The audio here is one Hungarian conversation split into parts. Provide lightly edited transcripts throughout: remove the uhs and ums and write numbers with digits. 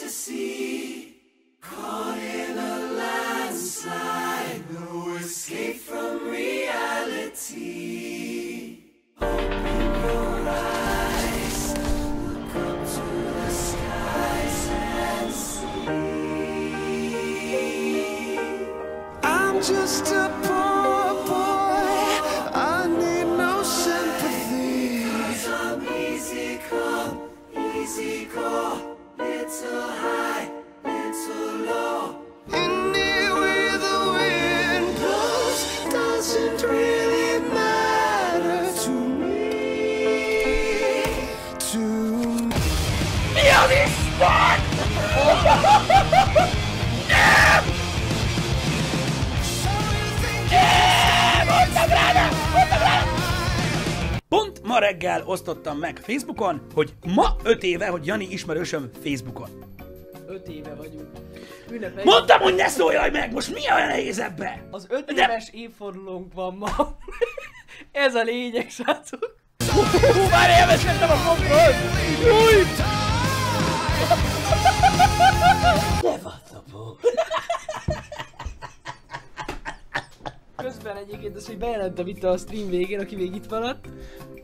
to sea, caught in a landslide, no escape from reality. Open your eyes, look up to the skies and see. I'm just a poor boy, I need no sympathy. 'Cause I'm easy core, little high, little low. India where the wind blows doesn't really matter to me. To me. Feel this spot! Damn! Damn! Puta brada! Pont ma reggel osztottam meg Facebookon, hogy ma 5 éve, hogy Jani ismerősöm Facebookon. 5 éve vagyunk. Ünnepel... Mondtam, hogy ne szóljaj meg! Most mi olyan nehéz ebbe? Az 5 éves évfordulónk van ma. Ez a lényeg, srácok. Hú, már élvezkedtem a kompról! Júj! Ne vattapok! Közben egyébként az, hogy bejelentem itt a stream végén, aki még itt maradt.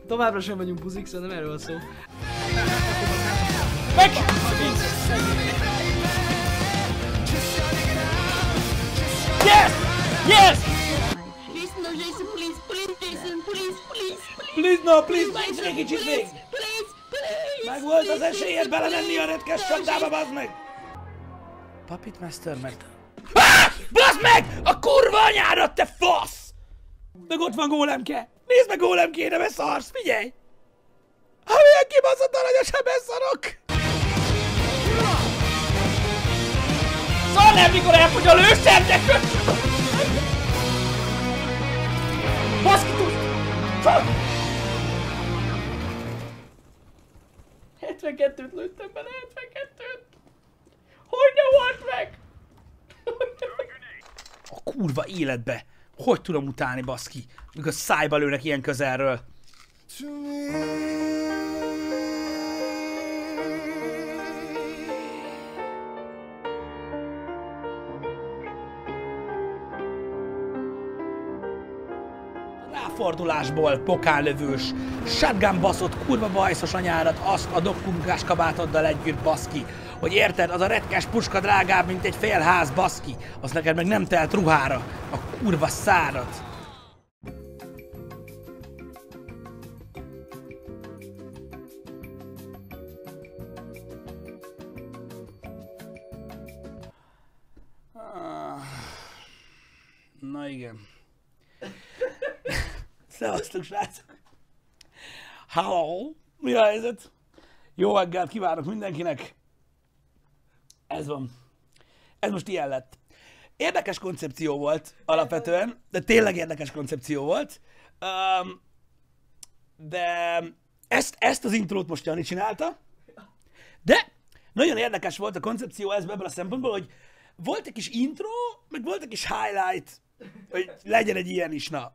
Továbbra sem vagyunk buzik, szerintem erről a szó. Meg! Yes! Yes! Please no Jason, please Jason, please no, please, egy kicsit még! Meg volt az esélyed belemenni a retkes csapdába, bazd meg! Puppet Master meg... Baszd meg! A kurva anyádat, te fasz! Meg ott van Gólemke! Nézd meg Gólemke, ne beszarsz, figyelj! Ha milyen kibaszott aranyosan beszarok! Szar nem, mikor elfogy a lőszer, de köszönöm! Baszki túl! Csak! 72-t lőttem bele, 72-t! Hogy ne volt meg? A kurva életbe! Hogy tudom utálni, baszki? Mikor szájba lőnek ilyen közelről. Ráfordulásból pokállövős, shotgun baszott, kurva bajszos anyárat, azt a dobkunkás kabátoddal együtt, baszki. Hogy érted, az a retkes puska drágább, mint egy félház, baszki. Az neked meg nem telt ruhára. A kurva szárat. Na igen. Szevasztok, srácok. Hello. Mi a helyzet? Jó reggelt kívánok mindenkinek. Ez van. Ez most ilyen lett. Érdekes koncepció volt alapvetően, de tényleg érdekes koncepció volt. De ezt az intrót most Jani csinálta, de nagyon érdekes volt a koncepció ez ebből a szempontból, hogy volt egy kis intro, meg volt egy kis highlight, hogy legyen egy ilyen is, na.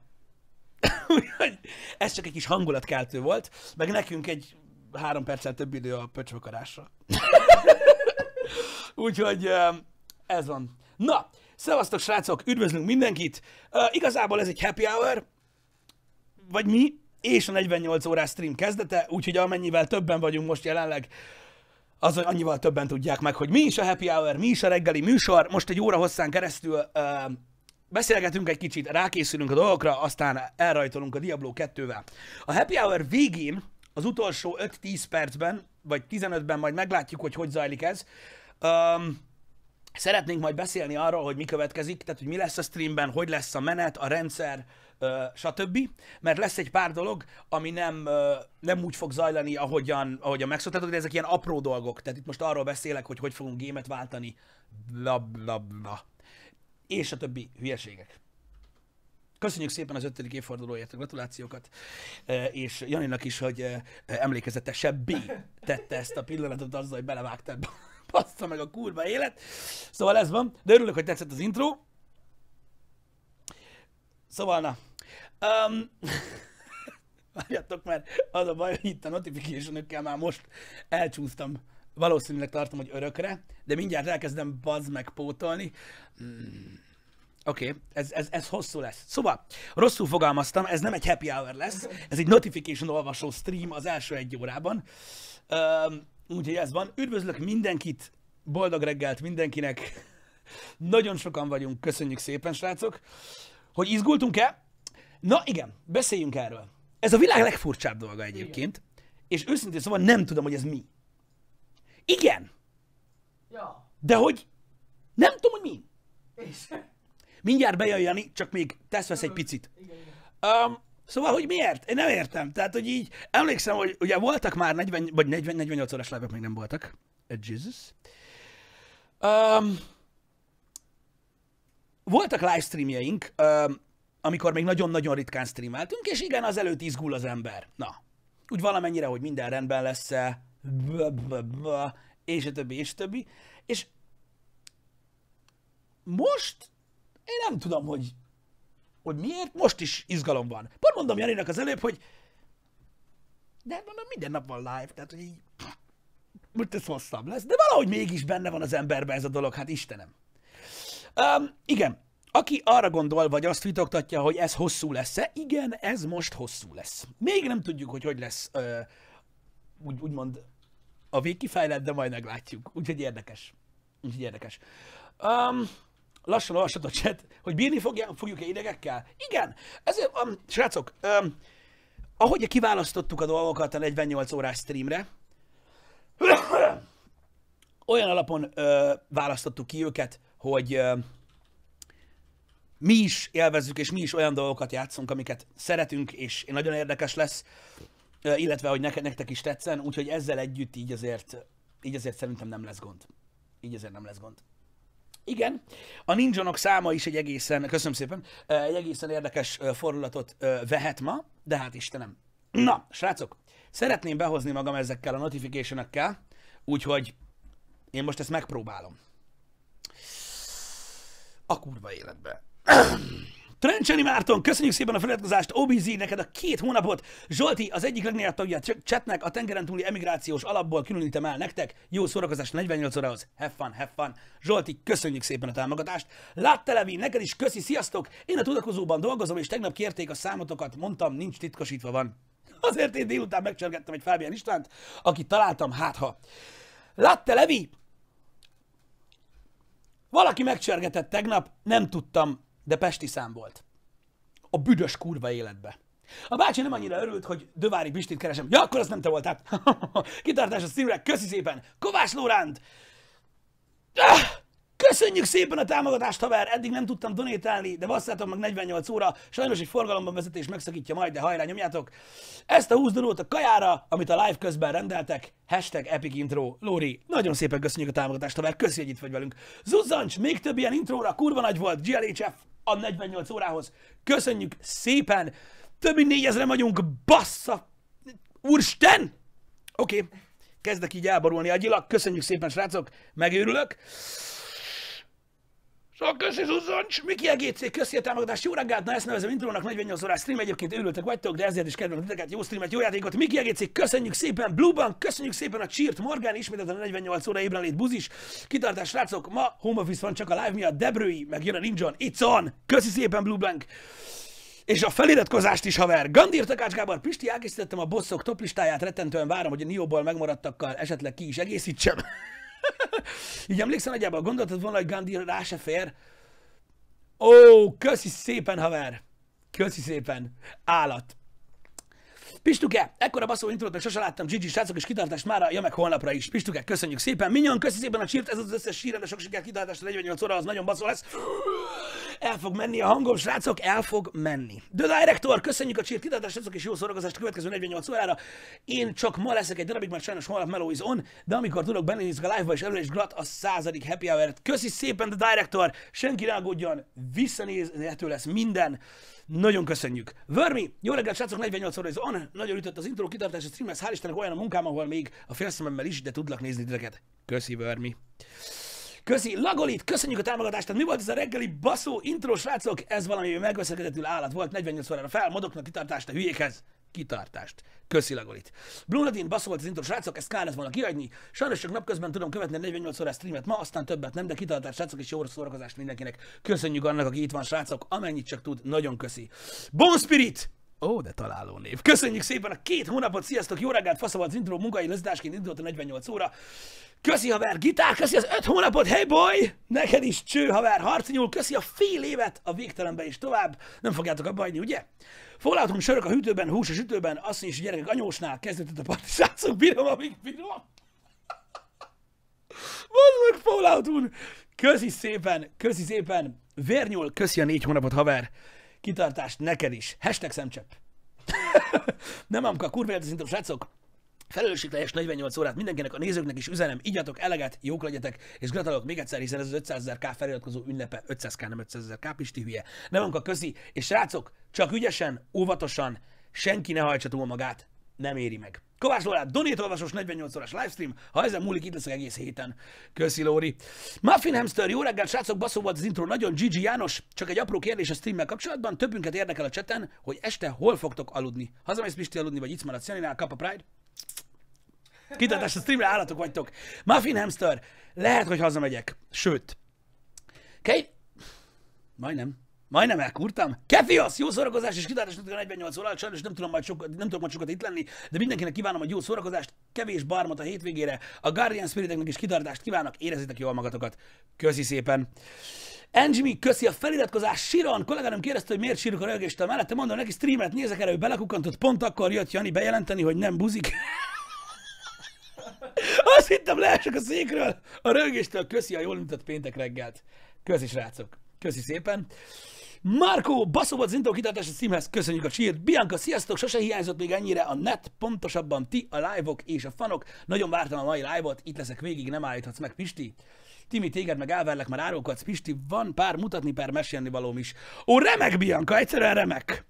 Ez csak egy kis hangulatkeltő volt, meg nekünk egy 3 perccel több idő a pöcsvakarásra. Úgyhogy ez van. Na, szevasztok srácok, üdvözlünk mindenkit. Igazából ez egy happy hour, vagy mi, és a 48 órás stream kezdete, úgyhogy amennyivel többen vagyunk most jelenleg, azon annyival többen tudják meg, hogy mi is a happy hour, mi is a reggeli műsor. Most egy óra hosszán keresztül beszélgetünk egy kicsit, rákészülünk a dolgokra, aztán elrajtolunk a Diablo 2-vel. A happy hour végén, az utolsó 5-10 percben, vagy 15-ben majd meglátjuk, hogy hogy zajlik ez. Szeretnénk majd beszélni arról, hogy mi következik, tehát hogy mi lesz a streamben, hogy lesz a menet, a rendszer, stb. Mert lesz egy pár dolog, ami nem úgy fog zajlani, ahogyan megszoktátok, de ezek ilyen apró dolgok. Tehát itt most arról beszélek, hogy fogunk gémet váltani, bla bla bla. És a többi hülyeségek. Köszönjük szépen az 5. évfordulóért a gratulációkat, és Janinak is, hogy emlékezetesebbé tette ezt a pillanatot azzal, hogy belevágta ebbe. Bassza meg a kurva élet. Szóval ez van, de örülök, hogy tetszett az intro. Szóval na. Várjatok, mert az a baj, hogy itt a notification-ökkel már most elcsúsztam valószínűleg tartom, hogy örökre, de mindjárt elkezdem bazd megpótolni. Oké, ez hosszú lesz. Szóval, rosszul fogalmaztam, ez nem egy happy hour lesz, ez egy notification olvasó stream az első egy órában. Úgyhogy ez van. Üdvözlök mindenkit, boldog reggelt mindenkinek. Nagyon sokan vagyunk, köszönjük szépen, srácok. Hogy izgultunk-e? Na igen, beszéljünk erről. Ez a világ legfurcsább dolga egyébként, és őszintén szóval nem tudom, hogy ez mi. Igen! Ja. De hogy nem tudom, hogy mi. És... mindjárt bejön Jani, csak még tesz-vesz egy picit. Szóval, hogy miért? Én nem értem. Tehát, hogy így emlékszem, hogy ugye voltak már 40 vagy 48 órás live-ok, még nem voltak. Jesus. Voltak livestreamjeink, amikor még nagyon-nagyon ritkán streameltünk, és igen, azelőtt izgul az ember. Na, úgy valamennyire, hogy minden rendben lesz-e, és a többi, és a többi. És most én nem tudom, hogy miért, most is izgalom van. Pont mondom Janinak az előbb, hogy de mondom, minden nap van live, tehát hogy így most ez hosszabb lesz, de valahogy mégis benne van az emberben ez a dolog, hát Istenem. Igen, aki arra gondol, vagy azt vitogtatja, hogy ez hosszú lesz-e, igen, ez most hosszú lesz. Még nem tudjuk, hogy lesz úgymond a végkifejlet, de majd meglátjuk. Úgyhogy érdekes. Úgyhogy érdekes. Lassan olvasod a chat, hogy bírni fogjuk-e idegekkel? Igen! Ezért, srácok, ahogy kiválasztottuk a dolgokat a 48 órás streamre, olyan alapon választottuk ki őket, hogy mi is élvezzük, és mi is olyan dolgokat játszunk, amiket szeretünk, és nagyon érdekes lesz, illetve, hogy nektek is tetszen, úgyhogy ezzel együtt így azért szerintem nem lesz gond. Így azért nem lesz gond. Igen, a ninja-nok száma is egy egészen, köszönöm szépen, egy egészen érdekes fordulatot vehet ma, de hát Istenem. Na, srácok, szeretném behozni magam ezekkel a notification-ökkel, úgyhogy én most ezt megpróbálom. A kurva életbe. Trencseni Márton, köszönjük szépen a feliratkozást, OBZ, neked a 2 hónapot, Zsolti, az egyik legnagyobb tagja chatnek, a tengeren túli emigrációs alapból különítem el nektek, jó szórakozást 48 órához, have fun, Zsolti, köszönjük szépen a támogatást, Láttelevi, neked is köszi, sziasztok, én a tudakozóban dolgozom, és tegnap kérték a számotokat, mondtam, nincs titkosítva van. Azért én délután megcsergettem egy Fábián Istvánt, akit találtam, hátha. Láttelevi, valaki megcsergetett tegnap, nem tudtam, de pesti szám volt. A büdös kurva életbe. A bácsi nem annyira örült, hogy Dövári Pistit keresem. Ja, akkor az nem te voltál. Kitartás a szívre, köszi szépen. Kovács Lóránt! Köszönjük szépen a támogatást, haver! Eddig nem tudtam donétálni, de vasszálltam meg 48 óra. Sajnos egy forgalomban vezetés megszakítja majd, de hajrá, nyomjátok. Ezt a 20 dolót a kajára, amit a live közben rendeltek. Hashtag Epic Intro. Lóri, nagyon szépen köszönjük a támogatást, haver! Köszi, hogy itt vagy velünk. Zuzzancs, még több ilyen intróra, kurva nagy volt. GLHF a 48 órához. Köszönjük szépen! Több mint 4000-en vagyunk, bassza! Úristen! Oké, kezdek így elborulni agyilag. Köszönjük szépen, srácok, megőrülök. Sok köszi, Zuzzancs! Miki EGC, köszi a támogatást, jó reggelt! Na ezt nevezem intrónak, 48 órás stream, egyébként őrültek vagytok, de ezért is kedvelem titeket, jó streamet, jó játékot! Miki EGC, köszönjük szépen! Bluebank, köszönjük szépen a cheert! Morgán, ismételten a 48 óra ébrenlét buzis! Kitartás, srácok! Ma home office van csak a live miatt, Debrői, meg jön a Ninja-on, it's on! Köszi szépen, Bluebank! És a feliratkozást is, haver! Gandír Takács Gábor, Pisti, elkészítettem a bosszok toplistáját, rettentően várom, hogy a Nioból megmaradtakkal esetleg ki is egészítsem. Így emlékszem, nagyjából gondoltad volna, hogy Gandhi rá se fér. Ó, köszi szépen, haver! Köszi szépen! Állat! Pistuke, ekkora baszó intrót meg sose láttam, Gigi, srácok, és kitartást mára, ja meg holnapra is. Pistuke, köszönjük szépen! Minyon, köszi szépen a sírt, ez az összes sír, de sok sikert, kitartást a 48 óra, az nagyon baszó lesz. El fog menni a hangom, srácok, el fog menni. The Director, köszönjük a csírt, kitartást, azok is jó szórakozást a következő 48 órára. Én csak ma leszek egy darabig, mert sajnos holnap Mellow is on, de amikor tudok bennézni a live-ba, és elő is grat a 100. happy hour-t. Köszi szépen, The Director, senki ne aggódjon, visszanézhető lesz minden. Nagyon köszönjük. Vörmi, jó reggelt, srácok, 48 óra is on. Nagyon ütött az intro, kitartás a streamhez, hál' Istennek olyan a munkám, ahol még a félszememmel is, de tudlak nézni titeket. Köszi, Vörmi. Köszi, Lagolit, köszönjük a támogatást, tehát mi volt ez a reggeli baszó intro, srácok? Ez valami megveszekedetül állat volt, 48 órára fel, modoknak kitartást a hülyékhez. kitartást. Köszi Lagolit. Blunadin baszolt az intro, srácok, ezt kellett volna kiadni. Sajnos csak napközben tudom követni a 48 órás streamet ma, aztán többet nem, de kitartás, srácok, és jó szórakozást mindenkinek. Köszönjük annak, aki itt van, srácok, amennyit csak tud, nagyon köszi. Bon Spirit! Ó, de találó név. Köszönjük szépen a 2 hónapot, sziasztok, jó reggelt, faszabad az intro, munkai lazításként indult a 48 óra. Köszi haver, gitár, köszi az 5 hónapot, hey boy! Neked is cső haver, harcnyúl, köszi a fél évet, a végtelenbe is tovább. Nem fogjátok abba hagyni, ugye? Foglaltunk sörök a hűtőben, hús a sütőben, azt is gyerekek anyósnál, kezdődött a partizációk, bírom, amíg bírom. Mondjuk Falloutun, köszi szépen, vérnyúl, köszi a 4 hónapot haver. Kitartást neked is. Hashtag szemcsepp. Nem amka, kurva élet az intro, srácok. Felelősségteljes 48 órát mindenkinek, a nézőknek is üzenem. Igyatok eleget, jók legyetek, és gratulálok még egyszer, hiszen ez az 500 000 feliratkozó ünnepe. 500 000, nem 500 000, Pisti hülye. Nem amka, köszi. És srácok, csak ügyesen, óvatosan, senki ne hajtsa túl magát. Nem éri meg. Kovács Lórát, Donét olvasos 48 órás livestream, ha ezen múlik, itt leszek egész héten. Köszi, Lóri. Muffin Hamster, jó reggelt, srácok, baszó volt az intro, nagyon Gigi János. Csak egy apró kérdés a streammel kapcsolatban, többünket érdekel a cseten, hogy este hol fogtok aludni. Hazamész Pisti aludni, vagy itt maradsz Janinál, kap a Pride? Kitartás a streamre, állatok vagytok. Muffin Hamster, lehet, hogy hazamegyek. Sőt. Kej? Majdnem elkurtam. Kefiasz, jó szórakozás és kitartás 48 óra, sajnos nem tudok majd sokat itt lenni, de mindenkinek kívánom a jó szórakozást, kevés barmot a hétvégére, a Guardian Spiriteknek is kitartást kívánok, érezzétek jól magatokat. Köszi szépen. Enjmi, köszi a feliratkozás. Siron, kolléganőm kérdezte, hogy miért sírok a rögéstől mellette, mondom neki, streamet nézek erre, ő belekukkantott, pont akkor jött Jani bejelenteni, hogy nem buzik. Azt hittem, leesek a székről. A rögéstől köszi a jól mutat péntek reggelt. Köszi, srácok. Köszi szépen. Marco, baszóbot zintó kitartás a címhez, köszönjük a csírt. Bianca, sziasztok, sose hiányzott még ennyire a net, pontosabban ti, a live-ok és a fanok. Nagyon vártam a mai live-ot, itt leszek végig, nem állíthatsz meg, Pisti. Timi, téged meg elverlek, már árulkodsz, Pisti, van pár mutatni, pár mesélni valóm is. Ó, remek, Bianca, egyszerűen remek.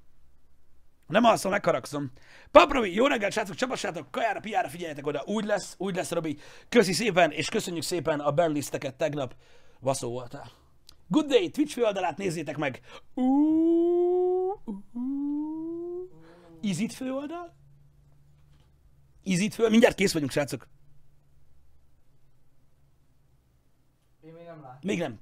Nem alszom, megharagszom. Paprovi, jó reggelt, srácok, csapassátok, kajára, piára, figyeljetek oda, úgy lesz, Robi. Köszi szépen, és köszönjük szépen a benlisteket tegnap. Baszó voltál. Good Day, Twitch főoldalát nézzétek meg! Is it főoldal? Is it főoldal? Mindjárt kész vagyunk, srácok. Én még nem látom. Még nem.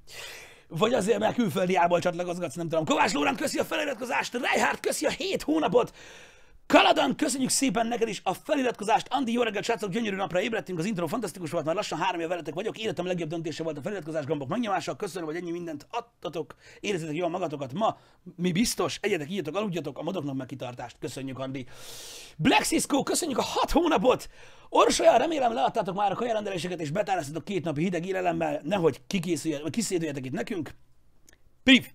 Vagy azért, mert külföldi ából csatlakozgatsz, nem tudom. Kovács Lórán, köszi a feliratkozást! Reinhardt, köszi a 7 hónapot! Kaladan, köszönjük szépen neked is a feliratkozást! Andi, jó reggelt, srácok, gyönyörű napra ébredtünk, az intro fantasztikus volt, már lassan 3 éve veletek vagyok, életem legjobb döntése volt a feliratkozás gombok megnyomása, köszönöm, hogy ennyi mindent adtatok, érezzetek jól magatokat ma, mi biztos, egyetek, írjatok, aludjatok, a modoknak meg kitartást, köszönjük, Andi. Black Cisco, köszönjük a 6 hónapot! Orsolya, remélem leadtátok már a kajarendeléseket és betárasztatok 2 napi hideg élelemmel, nehogy kiszédüljetek itt nekünk. Pif!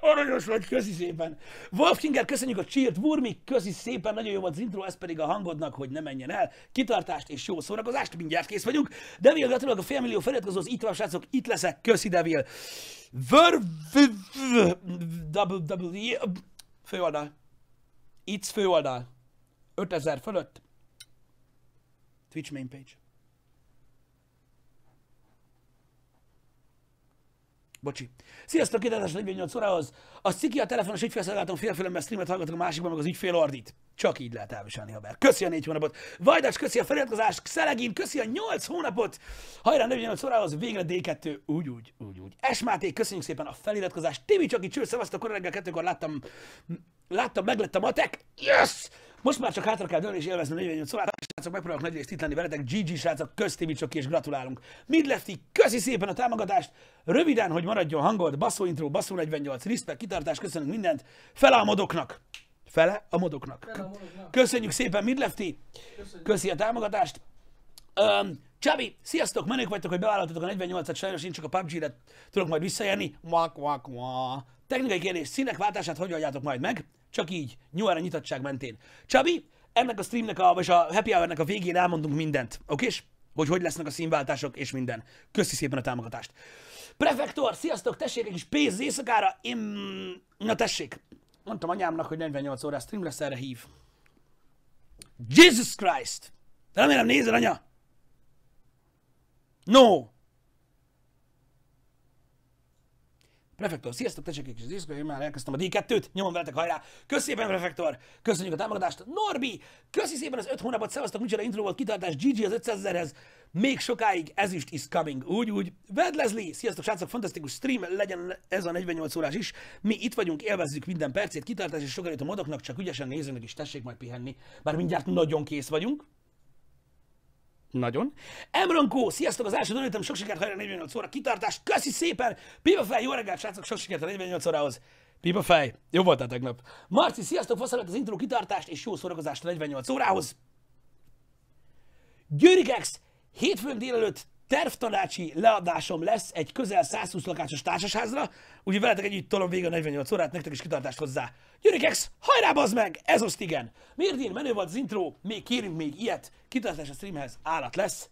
Aranyos vagy, köszi szépen! Wolfkinger, köszönjük a cheert, Wurmi, köszi szépen, nagyon jó volt az intro, ez pedig a hangodnak, hogy ne menjen el. Kitartást és jó szórakozást, mindjárt kész vagyunk. Devil, gratulálok a félmillió feliratkozóhoz, itt van, srácok, itt leszek, köszi Devil. Főoldal. It's főoldal. 5000 fölött. Twitch main page. Bocsi. Sziasztok, kitartás 48 órához. A sziki a telefonos ügyfélszolgálaton félfélemben streamet hallgatok, a másikban meg az ügyfél ordít. Csak így lehet elviselni, haver. Köszi a 4 hónapot. Vajdas, köszi a feliratkozást. Szelegin, köszi a 8 hónapot. Hajrá, 48 órához, végre D2. Úgy. Esmáté, köszönjük szépen a feliratkozást. Tibi, csak itt cső, szevasztok, kora reggel 2-kor láttam, meglett a matek. Yes! Most már csak hátra kell dőlni és élvezni a 48 órát. Srácok, megpróbálok nagy részt itt lenni veletek. GG srácok, köztémicsok és gratulálunk. Midlefty, köszi szépen a támogatást. Röviden, hogy maradjon hangolt, basszó intro, basszó 48, respect, kitartás, köszönünk mindent. Fele a modoknak. Fele a modoknak. Köszönjük szépen, Midlefty. Köszi a támogatást. Csabi, sziasztok, menők vagytok, hogy bevállalatok a 48-at, sajnos én csak a PUBG-re tudok majd visszajönni. Technikai kérdés, színek váltását hogy adjátok majd meg? Csak így, nyúlra nyitottság mentén. Csabi, ennek a streamnek, vagy a happy hournek a végén elmondunk mindent, okés? Hogy lesznek a színváltások és minden. Köszi szépen a támogatást. Prefektor, sziasztok, tessék egy kis pénz éjszakára, na tessék, mondtam anyámnak, hogy 48 órás stream lesz, erre hív. Jesus Christ! De remélem nézel, anya! No! Prefektor, sziasztok, tessék és Discord, én már elkezdtem a D2-t, nyomon veletek, hajrá! Köszi szépen, Prefektor! Köszönjük a támogatást! Norbi! Köszi szépen az 5 hónapot, szevasztok, micsoda intro volt, kitartás, GG az 500 000-hez, még sokáig ezüst is coming, úgy. Ved Leslie, sziasztok, srácok, fantasztikus stream, legyen ez a 48 órás is, mi itt vagyunk, élvezzük minden percét, kitartás és sokáig a modoknak, csak ügyesen nézőnek is, tessék majd pihenni, már mindjárt nagyon kész vagyunk. Nagyon. Emronkó, sziasztok, az első döntöm, sok sikert, hajrá, 48 óra, kitartás, köszi szépen! Pipafej, jó reggelt, srácok, sok sikert a 48 órához. Pipafej, jó voltál tegnap. Marci, sziasztok, faszolat az intro, kitartást és jó szórakozást a 48 órához. Győrikex, hétfőn délelőtt tervtanácsi leadásom lesz egy közel 120 lakásos társasházra, úgyhogy veletek együtt tolom végig a 48 órát, nektek is kitartást hozzá. Györikex, hajrá bazd meg! Ez azt igen! Mirdin, menő volt az intro, még kérünk még ilyet, kitartás a streamhez állat lesz.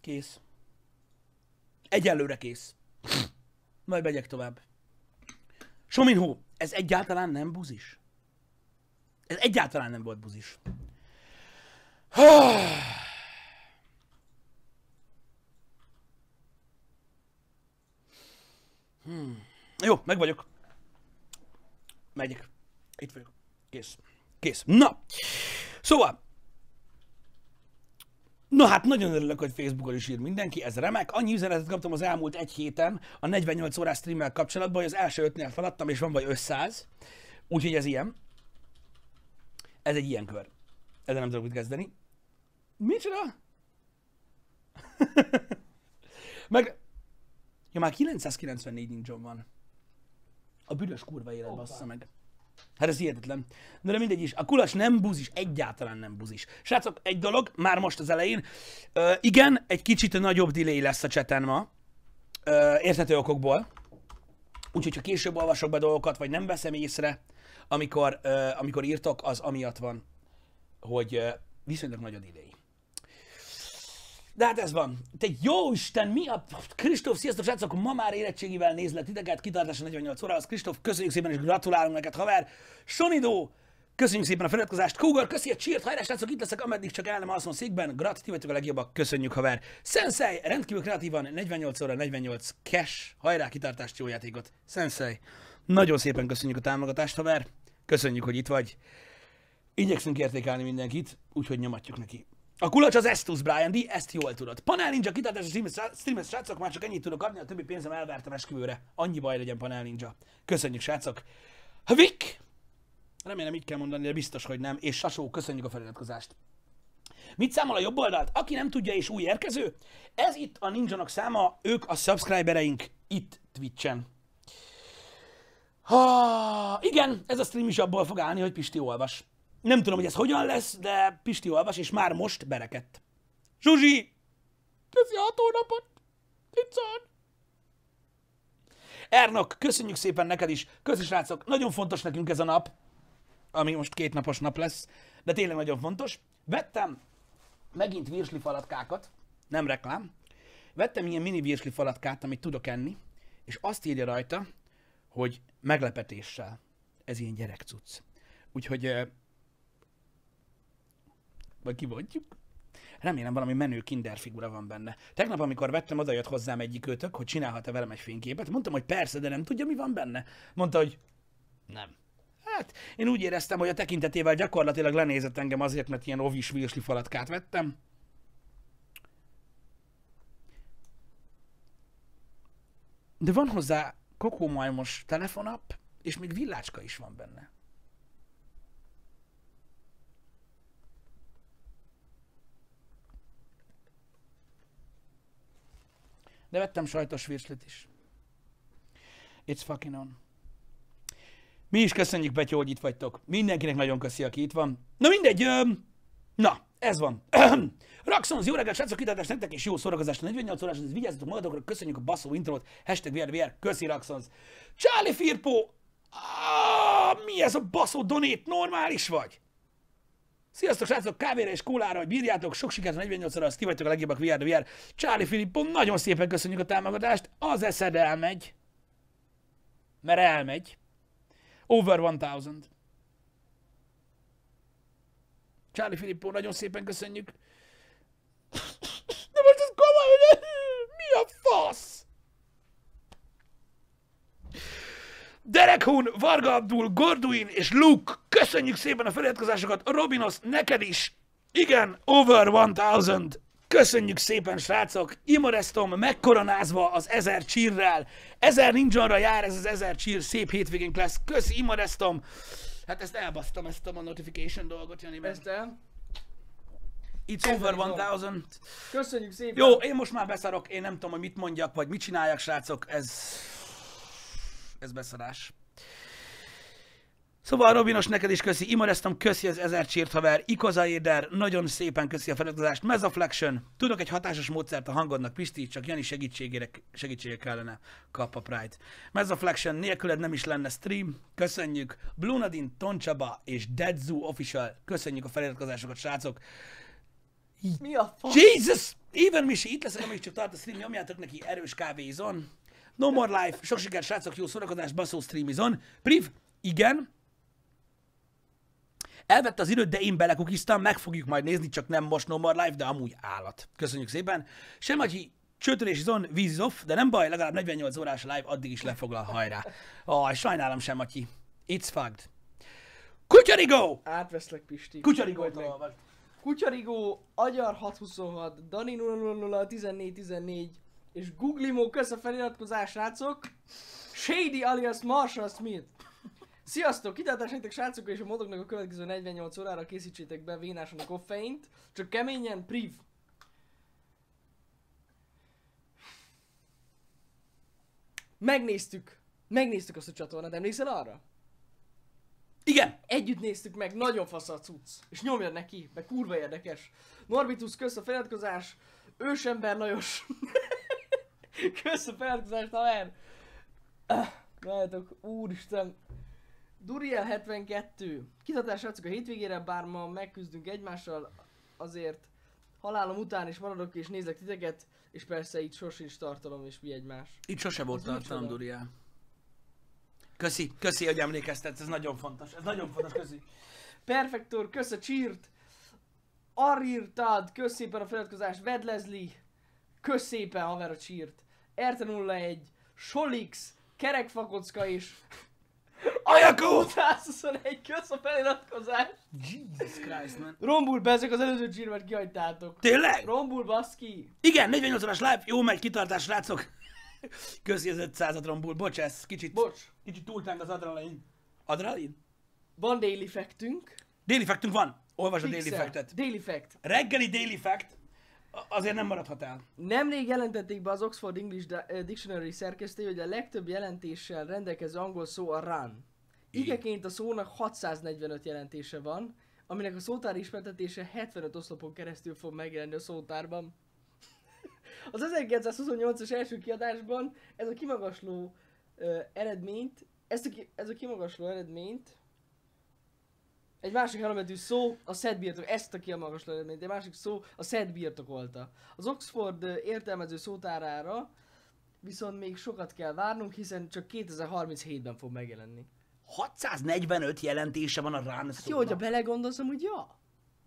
Kész. Egyelőre kész. Majd megyek tovább. Sominho, ez egyáltalán nem buzis. Ez egyáltalán nem volt buzis. Jó, meg vagyok. Megyek. Itt vagyok. Kész. Kész. Na! Szóval... Na hát nagyon örülök, hogy Facebookon is ír mindenki, ez remek. Annyi üzenetet kaptam az elmúlt egy héten a 48 órás streammel kapcsolatban, hogy az első 5-nél feladtam, és van vagy 500. Úgyhogy ez ilyen. Ez egy ilyen kör. Ezzel nem tudok mit kezdeni. Micsoda? Meg... Ja, már 994 nincs van. A büdös kurva élet bassza meg. Hát ez hihetetlen. De mindegy is, a kulacs nem buzis, egyáltalán nem buzis. Srácok, egy dolog, már most az elején, igen, egy kicsit nagyobb delay lesz a cseten ma, érthető okokból. Úgyhogy, ha később olvasok be dolgokat, vagy nem veszem észre, amikor írtok, az amiatt van, hogy viszonylag nagy a delay. De hát ez van. Te jó Isten, mi a... Kristóf, sziasztok srácok, ma már érettségivel nézlek titeket, kitartás a 48 órához. Kristóf, köszönjük szépen és gratulálunk neked, haver. Sonidó, köszönjük szépen a feliratkozást. Cougar, köszi a cheert, hajrá srácok, itt leszek, ameddig csak el nem alszom székben. Grat, ti vagytok a legjobbak, köszönjük, haver. Sensei, rendkívül kreatívan, 48 óra, 48 cash, hajrá, kitartást, jó játékot. Sensei, nagyon szépen köszönjük a támogatást, haver. Köszönjük, hogy itt vagy. Igyekszünk értékelni mindenkit, úgyhogy nyomatjuk neki. A kulacs az Estus, Brian D, ezt jól tudod. Panel Ninja, kitartás a streamet, srácok, már csak ennyit tudok adni, a többi pénzem elvertem esküvőre. Annyi baj legyen, Panel Ninja. Köszönjük, srácok. Vik! Remélem így kell mondani, de biztos, hogy nem. És Sasó, köszönjük a feliratkozást. Mit számol a jobb oldalt? Aki nem tudja és új érkező, ez itt a Ninja-nak száma, ők a subscribereink itt Twitchen. Ha, igen, ez a stream is abból fog állni, hogy Pisti olvas. Nem tudom, hogy ez hogyan lesz, de Pisti olvas, és már most berekedt. Zsuzsi! Köszi 6 hónapot! Piccon! Ernok, köszönjük szépen neked is! Köszi srácok, nagyon fontos nekünk ez a nap, ami most kétnapos nap lesz, de tényleg nagyon fontos. Vettem megint virsli falatkákat, nem reklám. Vettem ilyen mini virsli falatkát, amit tudok enni, és azt írja rajta, hogy meglepetéssel. Ez ilyen gyerekcucc. Úgyhogy... vagy kivadjuk. Remélem valami menő kinder figura van benne. Tegnap, amikor vettem, oda jött hozzám egyikőtök, hogy csinálhat-e velem egy fényképet. Mondtam, hogy persze, de nem tudja, mi van benne. Mondta, hogy nem. Hát, én úgy éreztem, hogy a tekintetével gyakorlatilag lenézett engem azért, mert ilyen ovis virsli falatkát vettem. De van hozzá kokómajmos telefonapp, és még villácska is van benne. De vettem sajtos virslit is. It's fucking on. Mi is köszönjük, Betyó, hogy itt vagytok. Mindenkinek nagyon köszi, aki itt van. Na mindegy, na, ez van. Raxons, jó reggelt, srácok, kitartás nektek, és jó szórakozást a 48 órás, ez vigyázzatok magatokra, köszönjük a baszó intrót, #wearethevr, köszi Raxons. Charlie Firpo, mi ez a baszó donét, normális vagy? Sziasztok srácok, kávéra és kólára, hogy bírjátok, sok sikert a 48 óra, azt ti vagytok a legjobbak, wearethevr. Charlie Filippon, nagyon szépen köszönjük a támogatást, az eszed elmegy, mert elmegy. Over 1000. Charlie Filippo, nagyon szépen köszönjük. De most ez komoly, ugye? Mi a fasz? Derek Hun, Varga Abdul, Gorduin és Luke, köszönjük szépen a feliratkozásokat. Robinos, neked is. Igen, over 1000. Köszönjük szépen, srácok. Imoreztom megkoronázva az 1000 cheerrel. 1000 ninja-ra jár ez az 1000 cheer. Szép hétvégénk lesz. Köszi, imoreztom. Hát ezt elbasztam, ezt a notification dolgot, Jani. Ezt el. It's over 1000. Köszönjük szépen. Jó, én most már beszarok. Én nem tudom, hogy mit mondjak, vagy mit csináljak, srácok. Ez beszarás. Szóval Robinos, neked is köszi, imoreztem, köszi az 1000 cheert, haver, Ikoza Éder, nagyon szépen köszi a feliratkozást, Mezaflexion, tudok egy hatásos módszert a hangodnak, Pisti, csak Jani segítsége kellene, kap a Pride. Mezaflexion, nélküled nem is lenne stream, köszönjük, Blunadin, Toncsaba és Deadzu Official, köszönjük a feliratkozásokat, srácok. Mi a fasz? Jesus! Even Misi, itt leszek, amíg csak tart a stream, nyomjátok neki erős kávéizon. No More Life, sok sikert, srácok, jó szórakozást, baszó streamizon. Priv, igen. Elvette az időt, de én belekukiztam, meg fogjuk majd nézni, csak nem most No More Life, de amúgy állat. Köszönjük szépen. Semagyi, csőtörési zon, víz off, de nem baj, legalább 48 órás live, addig is lefoglal, hajrá. Aj, sajnálom, Semagyi. It's fucked. Kutyarigó! Átveszlek, Pisti. Kutyarigótól vagy. Kutyarigó, Agyar 626, Dani 001414 és Googlimo, kösz a feliratkozás, srácok. Shady alias Marshall Smith. Sziasztok! Kitáltás nektek, srácok, és a modoknak a következő 48 órára készítsétek be vénáson a koffeint, csak keményen, Priv! Megnéztük azt a csatornát, emlékszel arra? Igen! Együtt néztük meg, nagyon fasz a cucc, és nyomja neki, mert kurva érdekes. Norbitus, kösz a feliratkozás, Ősember Lajos, kösz a feliratkozást, haver! Várjátok, úristen! Duriel 72. Kitartás, srácok, a hétvégére, bár ma megküzdünk egymással, azért halálom után is maradok és nézlek titeket, és persze itt sosincs tartalom és mi egymás. Itt sose volt tartalom, Duriel. Köszi, köszi, hogy emlékeztetsz, ez nagyon fontos, köszi. Perfektor, kösz a csírt. Arirtad, kösz szépen a feliratkozást, Ved Leslie, kösz szépen, haver, a csírt. Erte01, Solix, Kerekfakocka és... Ajakó! 121, kösz a feliratkozást! Jesus Christ, man! Rombul, bezek, az előző csírmet kihagytátok! Tényleg? Rombul, baszki! Igen, 48 órás live, jó megy, kitartás, srácok! Köszi az 500-at, Rombul, bocs, ez kicsit... Bocs! Kicsit túltánk az adrenalin. Adrenalin? Van daily fact-ünk. Daily fact-ünk van! Olvasd a daily fact-et. Daily fact. Reggeli daily fact. Azért nem maradhat el. Nemrég jelentették be az Oxford English Dictionary szerkesztői, hogy a legtöbb jelentéssel rendelkező angol szó a run. Igeként a szónak 645 jelentése van, aminek a szótár ismertetése 75 oszlopon keresztül fog megjelenni a szótárban. Az 1928-as első kiadásban ez a kimagasló eredményt, egy másik hárombetű szó a szed birtok, ezt a kimagasló eredményt, egy másik szó a szed birtokolta. Az Oxford értelmező szótárára viszont még sokat kell várnunk, hiszen csak 2037-ben fog megjelenni. 645 jelentése van a run szónak. Hát jó, hogyha belegondolsz, amúgy ja.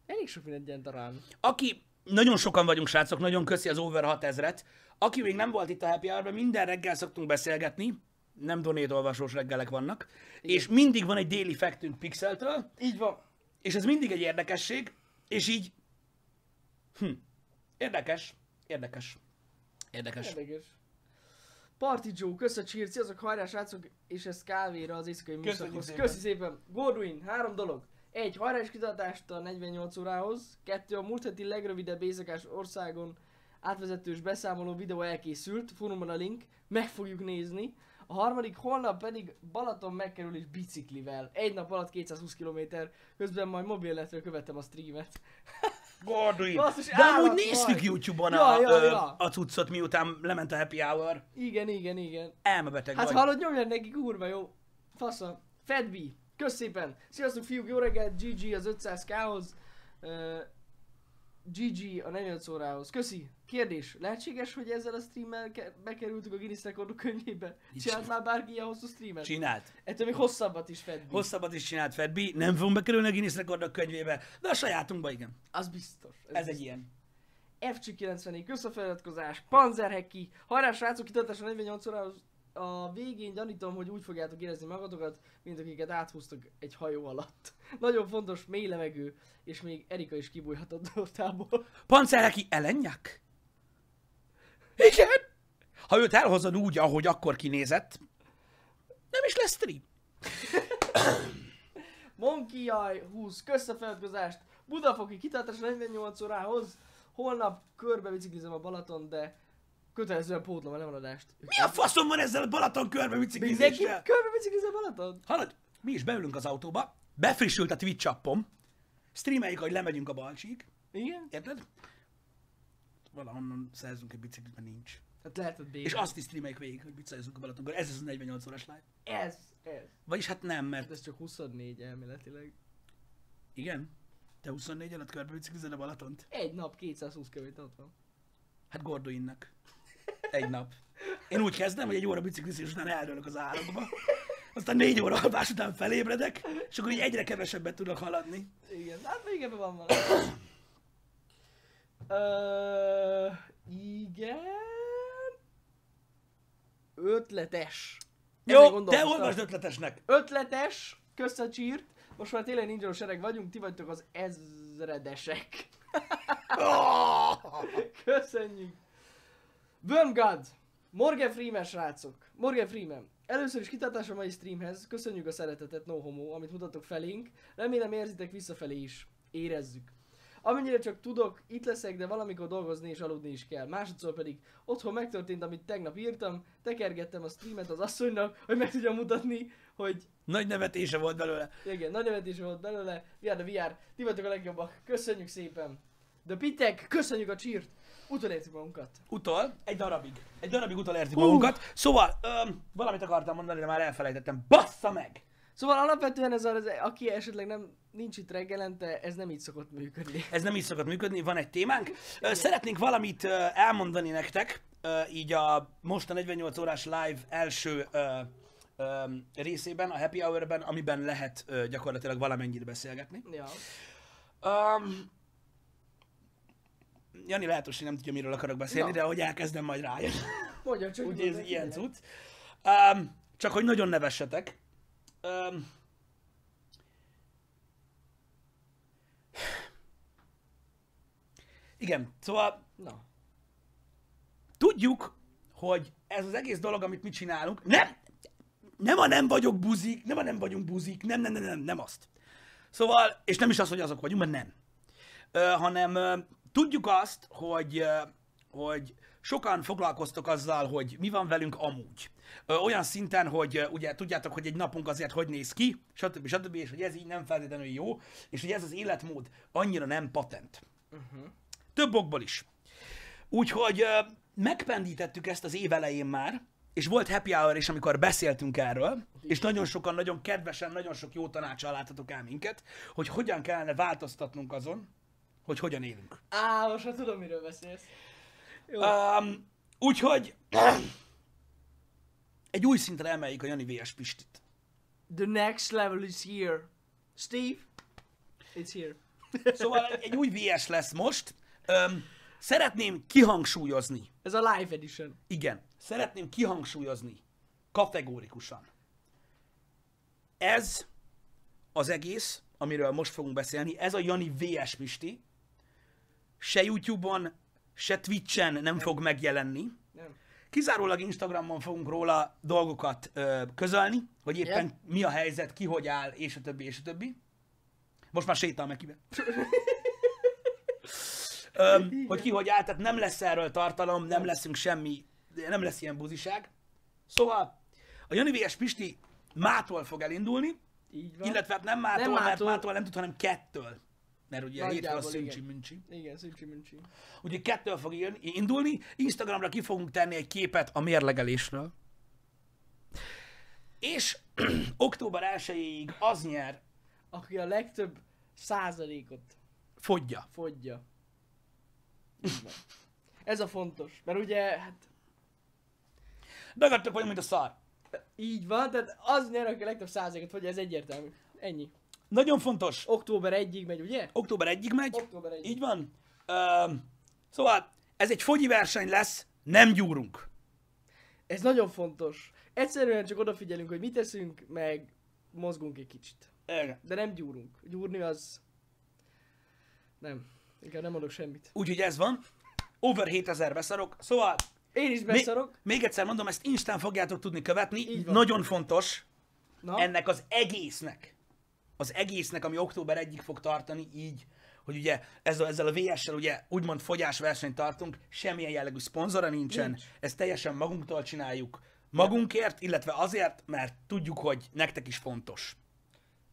Elég sok mindent jelent a run. Aki, nagyon sokan vagyunk, srácok, nagyon köszi az over 6000-et. Aki még nem volt itt a happy hour-ben, minden reggel szoktunk beszélgetni. Nem donét olvasós reggelek vannak. Igen. És mindig van egy daily fact-ünk Pixeltől. Így van. És ez mindig egy érdekesség. És így... Érdekes. Party Joe, kösz a csírci, azok hajrá, srácok, és ez kávéra az éjszakai műszakhoz. Köszi szépen. Godwin, 3 dolog. 1. Hajrá és kitartást a 48 órához. 2. A múlt heti legrövidebb éjszakás országon átvezetős beszámoló videó elkészült. Fórumban a link. Meg fogjuk nézni. A 3. holnap pedig Balaton megkerülés biciklivel. Egy nap alatt 220 km, közben majd mobilletről követem a streamet. Godwin! De amúgy néztük YouTube-on a cuccot, miután lement a happy hour. Igen. Elmebeteg vagy. Hát hallod, nyomjad neki, kurva jó. Faszom. Fedbi, kösz szépen. Sziasztok, fiúk, jó reggelt, GG az 500k-hoz. GG a 48 órához. Köszi! Kérdés, lehetséges, hogy ezzel a streammel bekerültük a Guinness Rekordok könyvébe? Csinált már bárki ilyen hosszú streamet? Csinált. Ettől még hosszabbat is Fedbi. Hosszabbat is csinált Fedbi, nem fogunk bekerülni a Guinness Rekordok könyvébe, de a sajátunkba igen. Az biztos. Ez egy ilyen. FC94, kösz a feliratkozás, Panzerheki, hajrá srácok, kitartása 48 órához. A végén gyanítom, hogy úgy fogjátok érezni magatokat, mint akiket áthúztak egy hajó alatt. Nagyon fontos, mély levegő, és még Erika is kibújhat a tortából. Panzerheki elennyák? Igen! Ha őt elhozod úgy, ahogy akkor kinézett, nem is lesz stream. Monkey 20, kösz a feladkozást, Budafoki kitartás 48 órához, holnap körbe biciklizem a Balaton, de kötelezően pótlom a lemaradást. Mi a faszom van ezzel a Balaton körbe biciklizéssel? Mindenki körbe biciklizel Balaton? Hallod, mi is beülünk az autóba, befrissült a Twitch appom, streameljük, ahogy lemegyünk a Balcsig. Igen? Érted? Valahonnan szerzünk egy biciklit, mert nincs. Hát lehetett végig. És azt is streameljük végig, hogy biciklizzünk a Balatonkor. Ez az a 48 órás live. Ez. Vagyis hát nem, mert... ez csak 24 elméletileg. Igen? Te 24 alatt körbe biciklized a Balatont? Egy nap 220 km ott van. Hát Gordoinnak. Egy nap. Én úgy kezdem, hogy egy óra biciklizés után eldőlök az állatba. Aztán 4 óra alvás után felébredek, és akkor így egyre kevesebbet tudok haladni. Igen, hát még ebben van valami. Igen... Ötletes. Jó, te olvasd ötletesnek. Ötletes, kösz a csírt. Most már tényleg ninja sereg vagyunk, ti vagytok az ezredesek. Köszönjük. Wormgod! Morgan Freeman srácok! Morgan Freeman! Először is kitartás a mai streamhez, köszönjük a szeretetet, no homo, amit mutattok felénk, remélem érzitek visszafelé is, érezzük. Amennyire csak tudok, itt leszek, de valamikor dolgozni és aludni is kell. Másodszor pedig otthon megtörtént, amit tegnap írtam, tekergettem a streamet az asszonynak, hogy meg tudjam mutatni, hogy... nagy nevetése volt belőle. Igen, nagy nevetése volt belőle. VR de VR, ti vagytok a legjobbak, köszönjük szépen. De Pitek, köszönjük a csírt! Utolértük magunkat. Utol? Egy darabig. Egy darabig utolértük magunkat. Szóval, valamit akartam mondani, de már elfelejtettem. Bassza meg! Szóval alapvetően ez az, aki esetleg nincs itt reggelente, ez nem így szokott működni. Ez nem így szokott működni, van egy témánk. Szeretnénk valamit elmondani nektek, így a most a 48 órás live első részében, a happy hour-ben, amiben lehet gyakorlatilag valamennyit beszélgetni. Ja. Jani lehet, hogy nem tudja, miről akarok beszélni, de ahogy elkezdem, majd rájön. Mondjam, csak úgy ez ilyen cucc. Csak hogy nagyon nevessetek. Igen, szóval... na. Tudjuk, hogy ez az egész dolog, amit mi csinálunk... Nem! Nem a nem vagyok buzik, nem a nem vagyunk buzik, nem azt. Szóval, és nem is az, hogy azok vagyunk, mert nem. Hanem... tudjuk azt, hogy sokan foglalkoztok azzal, hogy mi van velünk amúgy. Olyan szinten, hogy ugye tudjátok, hogy egy napunk azért hogy néz ki, stb. Stb. És hogy ez így nem feltétlenül jó, és hogy ez az életmód annyira nem patent. Több okból is. Úgyhogy megpendítettük ezt az év elején már, és volt happy hour is, amikor beszéltünk erről, és nagyon sokan, nagyon kedvesen, nagyon sok jó tanácssal láttatok el minket, hogy hogyan kellene változtatnunk azon, hogy hogyan élünk. Á, most már tudom, miről beszélsz. Úgyhogy... egy új szintre emeljük a Jani vs. Pistit. The next level is here. Steve, it's here. Szóval egy új VS lesz most. Szeretném kihangsúlyozni. Ez a live edition. Igen. Szeretném kihangsúlyozni. Kategórikusan. Ez az egész, amiről most fogunk beszélni, ez a Jani vs. Pisti. Se YouTube-on, se Twitch-en nem fog megjelenni. Nem. Kizárólag Instagramon fogunk róla dolgokat közölni, hogy éppen mi a helyzet, ki hogy áll, és a többi, és a többi. Most már sétál meg kibe. Hogy ki hogy áll, tehát nem lesz erről tartalom, nem leszünk semmi, nem lesz ilyen buziság. Szóval a Jani vs. Pisti mától fog elindulni, illetve hát nem mától, mert mától nem tud, hanem kettől. Mert ugye hétfőn a Szimcsi-Müncsi. Igen, Szimcsi-Müncsi. Ugye kettől fog indulni, Instagramra ki fogunk tenni egy képet a mérlegelésről. És október 1-ig az nyer, aki a legtöbb százalékot fogyja. Ez a fontos, mert ugye, hát... Dagadtak vagyunk, mint a szár. Így van, tehát az nyer, aki a legtöbb százalékot fogja, ez egyértelmű. Ennyi. Nagyon fontos. Október 1-ig megy, ugye? Október 1-ig megy. Október 1-ig. Így van. Szóval ez egy fogyi verseny lesz, nem gyúrunk. Ez nagyon fontos. Egyszerűen csak odafigyelünk, hogy mit teszünk, meg mozgunk egy kicsit. Igen. De nem gyúrunk. Gyúrni az... Nem. Inkább nem adok semmit. Úgyhogy ez van. Over 7000 beszarok. Szóval... Én is beszarok. Még egyszer mondom, ezt Instán fogjátok tudni követni. Nagyon fontos. Na? Ennek az egésznek. Az egésznek, ami október 1-ig fog tartani, így, hogy ugye ezzel a VS-sel ugye úgymond fogyásversenyt tartunk, semmilyen jellegű szponzora nincsen, nincs. Ezt teljesen magunktól csináljuk. Magunkért, illetve azért, mert tudjuk, hogy nektek is fontos.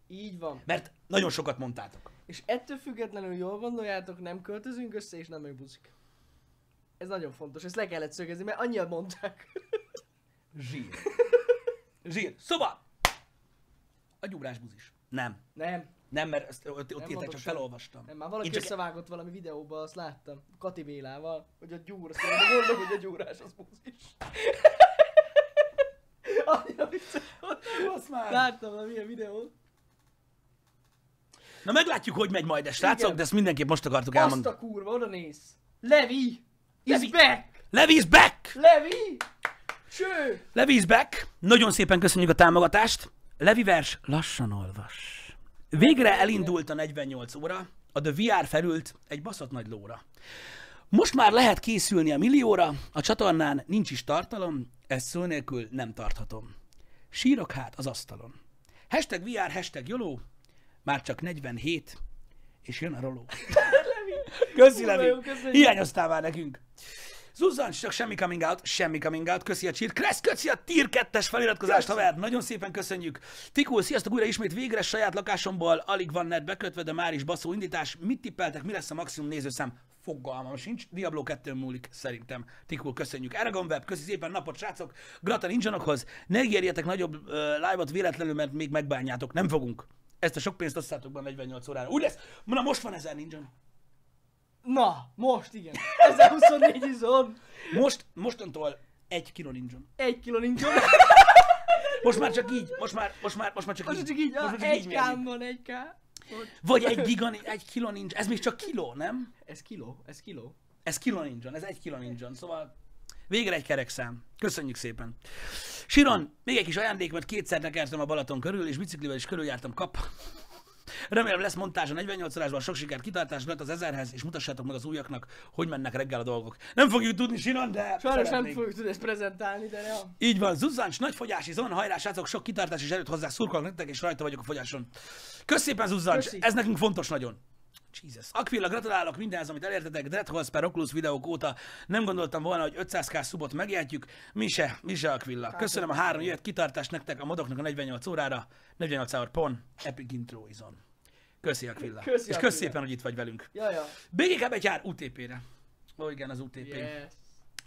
Így van. Mert nagyon sokat mondtátok. És ettől függetlenül jól gondoljátok, nem költözünk össze és nem megyünk buzik. Ez nagyon fontos, ezt le kellett szögezni, mert annyian mondták. Zsír. Zsír. Szóval! A gyúrás buzis. Nem. Nem. Nem, mert ezt, ott írták, csak felolvastam. Nem, már valaki csak... összevágott valami videóba, azt láttam. Kati Bélával, hogy a gyúr, azt mondom, hogy a gyúrás az buzis. Annyira vicces volt, azt már. Láttam a milyen videót. Na meglátjuk, hogy megy majd, srácok, de ezt mindenképp most akartuk elmondani. Azt a kurva, oda néz. Levi! Levi is back! Levi is back! Levi! Cső! Levi is back! Nagyon szépen köszönjük a támogatást! Levi vers, lassan olvas. Végre elindult a 48 óra, a The VR felült egy baszott nagy lóra. Most már lehet készülni a millióra, a csatornán nincs is tartalom, ezt szó nélkül nem tarthatom. Sírok hát az asztalon. Hashtag VR, hashtag YOLO, már csak 47, és jön a roló. Köszi, Levi! Hiányoztál már nekünk! Zuzzancs, csak semmi coming out, köszi a cheer, Kressz, köszi a tier 2-es feliratkozást, haver, nagyon szépen köszönjük. Tikul, sziasztok, újra ismét végre saját lakásomból, alig van net bekötve, de már is baszó indítás. Mit tippeltek, mi lesz a maximum nézőszám? Fogalmam sincs, Diablo 2 múlik szerintem. Tikul, köszönjük. Eragon Web, köszi szépen, napot srácok, grata Ninja-nokhoz, ne ígérjetek nagyobb live-ot véletlenül, mert még megbánjátok, nem fogunk. Ezt a sok pénzt osszátok be 48 órára. Úgy lesz, na most van 1000 Ninja. Na, most igen. 1024 izom. Mostantól 1 kg ninjon. 1 kg ninjon. Most már csak így, most már csak most így. Most csak így, 1 kg van, 1 kg. Vagy 1 giga, 1 kg nincs. Ez még csak kiló, nem? Ez kiló, ez kiló. Ez kiló ninjon, ez 1 kg ninjon. Szóval végre egy kerekszám. Köszönjük szépen. Siron, még egy kis ajándék, mert kétszer nekertem a Balaton körül, és biciklivel is körüljártam kap. Remélem lesz montázs a 48 órásban, sok sikert, kitartás, lett az 1000-hez, és mutassátok meg az újaknak, hogy mennek reggel a dolgok. Nem fogjuk tudni, Sinon, de sajnos nem fogjuk tudni ezt prezentálni, de nem. Így van, Zuzzancs, nagy fogyási zon, hajrá srácok, sok kitartás és erőt hozzá, szurkolok nektek, és rajta vagyok a fogyáson. Kösz szépen, Zuzzancs, köszi. Ez nekünk fontos nagyon. Jesus. Aquila, gratulálok mindenhez, amit elértetek, Dreadholz per Oculus videók óta. Nem gondoltam volna, hogy 500k szubot megjeltjük. Mi se Aquila. Köszönöm a 3 jöhet kitartást nektek a modoknak a 48 órára. 48 hour pon, epic intro izon. Köszi Aquila. Köszi, és kösz szépen, hogy itt vagy velünk. Jaja. BGK jár UTP-re. Ó, igen, az UTP. Yes.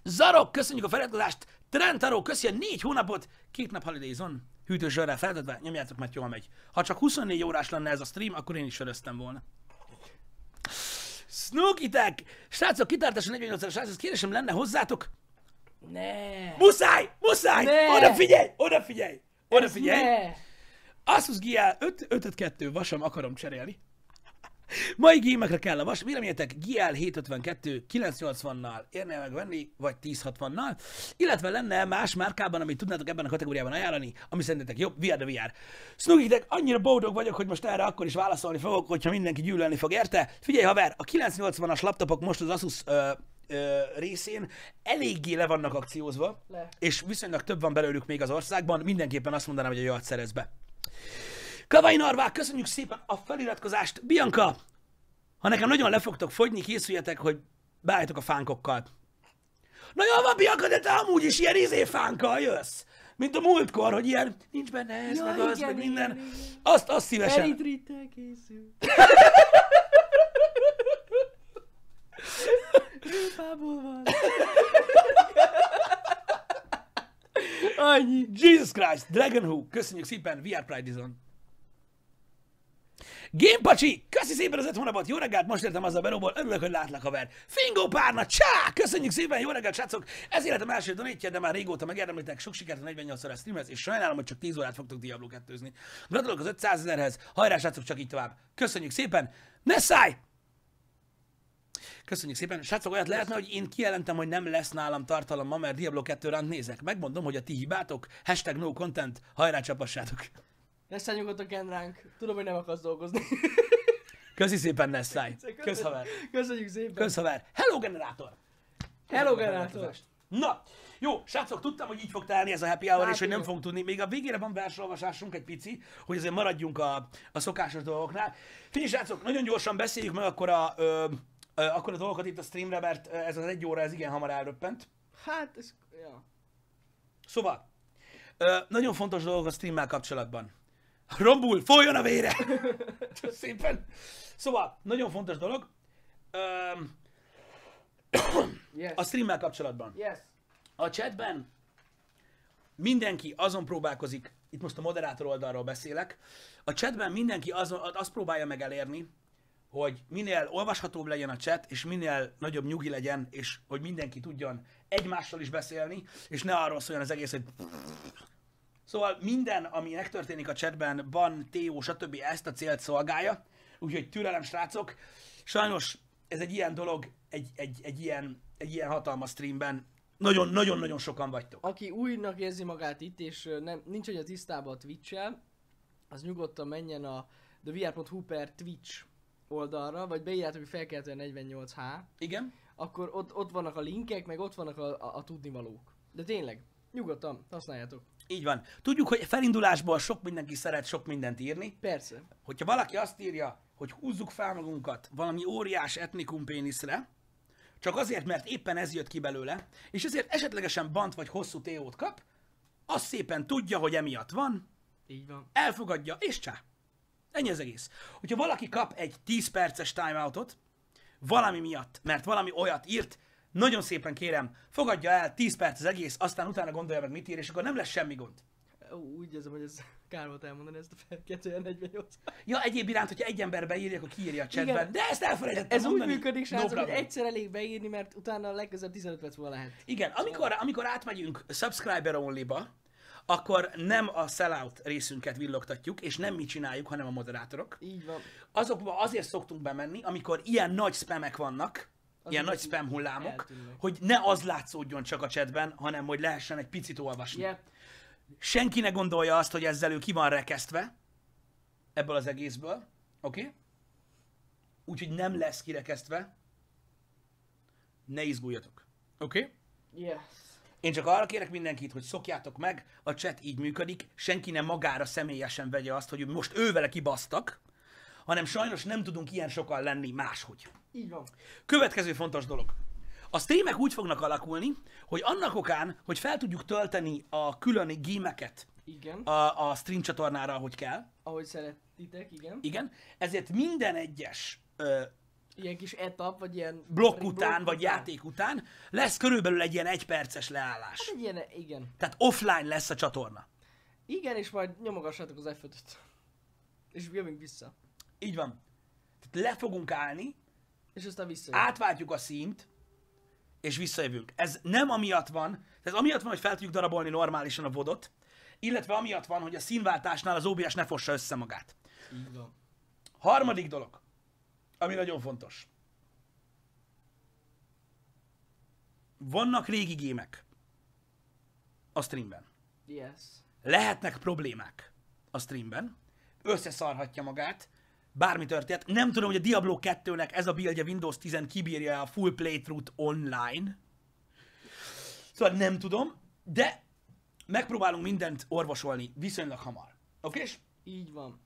Zarok, köszönjük a feliratkozást. Trentaro, köszi a 4 hónapot. 2 nap holiday zone. Hűtős örrel feladva, nyomjátok, mert jól megy. Ha csak 24 órás lenne ez a stream, akkor én is öröztem volna. Snookitek! Srácok, kitartás a 48-ra, srácok, kérdésem lenne hozzátok? Ne. Muszáj! Odafigyelj! Asus GL 552 vasam akarom cserélni. Mai gémekre kell a vas. Véleményetek GL 752 980-nal érne megvenni, vagy 1060-nal. Illetve lenne más márkában, amit tudnátok ebben a kategóriában ajánlani, ami szerintetek jobb, VR. Snookitek, annyira boldog vagyok, hogy most erre akkor is válaszolni fogok, hogyha mindenki gyűlölni fog érte. Figyelj haver, a 980-as laptopok most az Asus részén eléggé le vannak akciózva, és viszonylag több van belőlük még az országban, mindenképpen azt mondanám, hogy a jajt szerez be. Kavai Narvák, köszönjük szépen a feliratkozást! Bianca, ha nekem nagyon le fogtok fogyni, készüljetek, hogy beálljatok a fánkokkal. Na jól van, Bianca, de te amúgy is ilyen izéfánkkal jössz! Mint a múltkor, hogy ilyen nincs benne ez, meg az, meg minden. Azt szívesen. Eritrittel készül. Rúfából van. Annyi. Jesus Christ, Dragon Hook, köszönjük szépen, VR Pride-izon. Gémpacsi, köszi szépen az 5 hónapot, jó reggelt, most értem az a beróból, örülök, hogy látlak, haver. Fingó Párna, csá, köszönjük szépen, jó reggelt, srácok. Ez életem első donítja, de már régóta megérdemlitek, sok sikert a 48-szor streamhez, és sajnálom, hogy csak 10 órát fogtok Diablo 2-zni. Gratulok az 500 000-hez, hajrá, srácok, csak így tovább. Köszönjük szépen, ne szállj! Köszönjük szépen. Srácok, olyat lehetne, hogy én kijelentem, hogy nem lesz nálam tartalom ma, mert Diablo 2 ránt nézek. Megmondom, hogy a ti hibátok, hashtag no content, hajrá csapassátok. Ne szállj nyugodtan ránk. Tudom, hogy nem akarsz dolgozni. Köszi szépen, ne szállj. Közhaver. Köszönjük szépen. Közhaver. Hello, generátor. Hello, generátor. Na, jó, srácok, tudtam, hogy így fog telni ez a happy hour, és hogy nem fogunk tudni. Még a végére van versolvasásunk egy pici, hogy azért maradjunk a szokásos dolgoknál. Figyelj, srácok, nagyon gyorsan beszéljük meg akkor a dolgokat itt a streamre, mert ez az 1 óra, ez igen hamar elröppent. Hát, ez... Ja. Szóval, nagyon fontos dolgok a streammel kapcsolatban. Rombul, folyjon a vére! Szépen! Szóval, nagyon fontos dolog. Yes. A streammel kapcsolatban. Yes. A chatben mindenki azon próbálkozik, itt most a moderátor oldalról beszélek, a chatben mindenki azt próbálja meg elérni, hogy minél olvashatóbb legyen a chat, és minél nagyobb nyugi legyen, és hogy mindenki tudjon egymással is beszélni, és ne arról szóljon az egész, hogy... Szóval minden, ami megtörténik a chatben, ban, TO, stb. Ezt a célt szolgálja, úgyhogy türelem, srácok. Sajnos ez egy ilyen dolog, egy ilyen hatalmas streamben. Nagyon-nagyon-nagyon sokan vagytok. Aki újnak érzi magát itt, és nem, nincs olyan tisztában a Twitch-el, az nyugodtan menjen a thewear.hu/Twitch oldalra, vagy beírjátok, hogy felkeltően 48H. Igen. Akkor ott vannak a linkek, meg ott vannak a tudnivalók. De tényleg, nyugodtan, használjátok. Így van. Tudjuk, hogy felindulásból sok mindenki szeret sok mindent írni. Persze. Hogyha valaki azt írja, hogy húzzuk fel magunkat valami óriás etnikum péniszre, csak azért, mert éppen ez jött ki belőle, és ezért esetlegesen bant vagy hosszú TO-t kap, azt szépen tudja, hogy emiatt van. Így van. Elfogadja, és csá. Ennyi az egész. Hogyha valaki kap egy 10 perces timeoutot, valami miatt, mert valami olyat írt, nagyon szépen kérem, fogadja el 10 perc az egész, aztán utána gondolja meg, mit ír, és akkor nem lesz semmi gond. Úgy érzem, hogy ez kár volt elmondani ezt a felkeltően 48. Ja, egyéb iránt, hogyha egy ember beírja, akkor kiírja a chatben, de ezt elfelejtettem mondani. Ez úgy működik, srácok, hogy egyszer elég beírni, mert utána legközelebb 15 perc múlva lehet. Igen, amikor átmegyünk subscriber only-ba, akkor nem a sellout részünket villogtatjuk, és nem mi csináljuk, hanem a moderátorok. Így van. Azokba azért szoktunk bemenni, amikor ilyen nagy spamek vannak, ilyen nagy spam hullámok, eltűnnek. Hogy ne az látszódjon csak a chatben, hanem hogy lehessen egy picit olvasni. Yep. Senki ne gondolja azt, hogy ezzel ő ki van rekesztve ebből az egészből, oké? Okay? Úgyhogy nem lesz kirekesztve. Ne izguljatok, oké? Okay? Yes. Én csak arra kérek mindenkit, hogy szokjátok meg, a chat így működik, senki ne magára személyesen vegye azt, hogy most ővele kibasztak, hanem sajnos nem tudunk ilyen sokan lenni máshogy. Így van. Következő fontos dolog. A streamek úgy fognak alakulni, hogy annak okán, hogy fel tudjuk tölteni a külön gémeket a stream csatornára, ahogy kell. Ahogy szeretitek, igen. Igen, ezért minden egyes ilyen kis etap, vagy ilyen... Blokk után, vagy játék után lesz körülbelül egy ilyen 1 perces leállás. Hát egy ilyen, igen. Tehát offline lesz a csatorna. Igen, és majd nyomogassátok az F5-öt. És jövünk vissza. Így van. Tehát le fogunk állni, és aztán visszajövünk. Átváltjuk a színt, és visszajövünk. Ez nem amiatt van, ez amiatt van, hogy fel tudjuk darabolni normálisan a vodot, illetve amiatt van, hogy a színváltásnál az OBS ne fossa össze magát. Így van. Harmadik dolog, ami nagyon fontos. Vannak régi gémek a streamben. Yes. Lehetnek problémák a streamben. Összeszarhatja magát. Bármi történt. Nem tudom, hogy a Diablo 2-nek ez a buildje Windows 10 kibírja a full playthrough-t online. Szóval nem tudom, de megpróbálunk mindent orvosolni viszonylag hamar. Okés? Így van.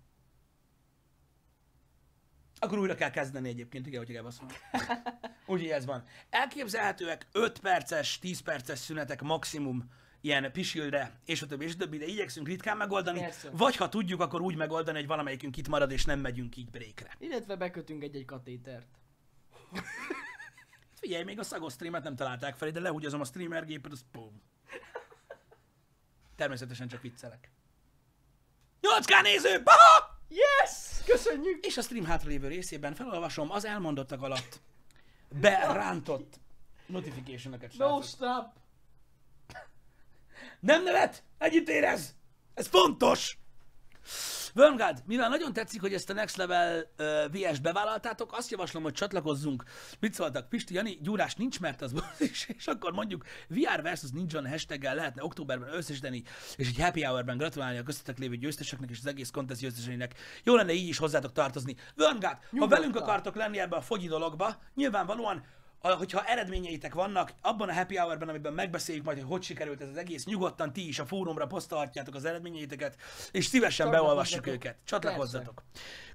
Akkor újra kell kezdeni egyébként, igen, hogy elbaszom. Úgyhogy ez van. Elképzelhetőek 5 perces, 10 perces szünetek maximum ilyen pisilre, és a többi, de igyekszünk ritkán megoldani, persze. Vagy ha tudjuk, akkor úgy megoldani, hogy valamelyikünk itt marad, és nem megyünk így breakre. Illetve bekötünk egy-egy katétert. Figyelj, még a szagos streamet nem találták fel, de lehúgyazom a streamer gépet, az pum. Természetesen csak viccelek. 8K néző! Baha! Yes! Köszönjük! És a stream hátralévő részében felolvasom az elmondottak alatt berántott notification-öket. No stop! Nem nevet! Együtt érez! Ez fontos! Wormgard, mivel nagyon tetszik, hogy ezt a Next Level VS bevállaltátok, azt javaslom, hogy csatlakozzunk. Mit szóltak? Pisti, Jani, gyúrás nincs, mert az is, és akkor mondjuk VR versus Ninja hashtaggel lehetne októberben összesíteni, és egy happy hourben gratulálni a köztetek lévő győzteseknek és az egész contest győzteseinek. Jó lenne így is hozzátok tartozni. Wormgard, ha velünk akartok lenni ebbe a fogyi dologba, nyilvánvalóan, hogyha eredményeitek vannak, abban a happy hourben, amiben megbeszéljük majd, hogy hogy sikerült ez az egész, nyugodtan ti is a fórumra posztolhatjátok az eredményeiteket, és szívesen beolvassuk őket. Csatlakozzatok.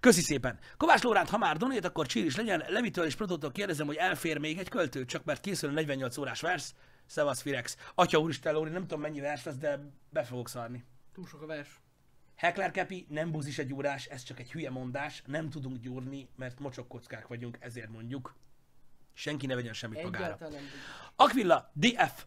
Köszi szépen. Kovács Lóránt, ha már donét, akkor csír is legyen. Levitől és Protótól kérdezem, hogy elfér még egy költő, csak mert készül a 48 órás vers. Szevasz, Firex. Atya úristen, Lóri, nem tudom mennyi vers lesz, de be fogok szarni. Túl sok a vers. Heckler Kepi, nem buzis egy gyúrás, ez csak egy hülye mondás, nem tudunk gyúrni, mert mocsokkockák vagyunk, ezért mondjuk. Senki ne vegyen semmit magára. Aquilla, DF,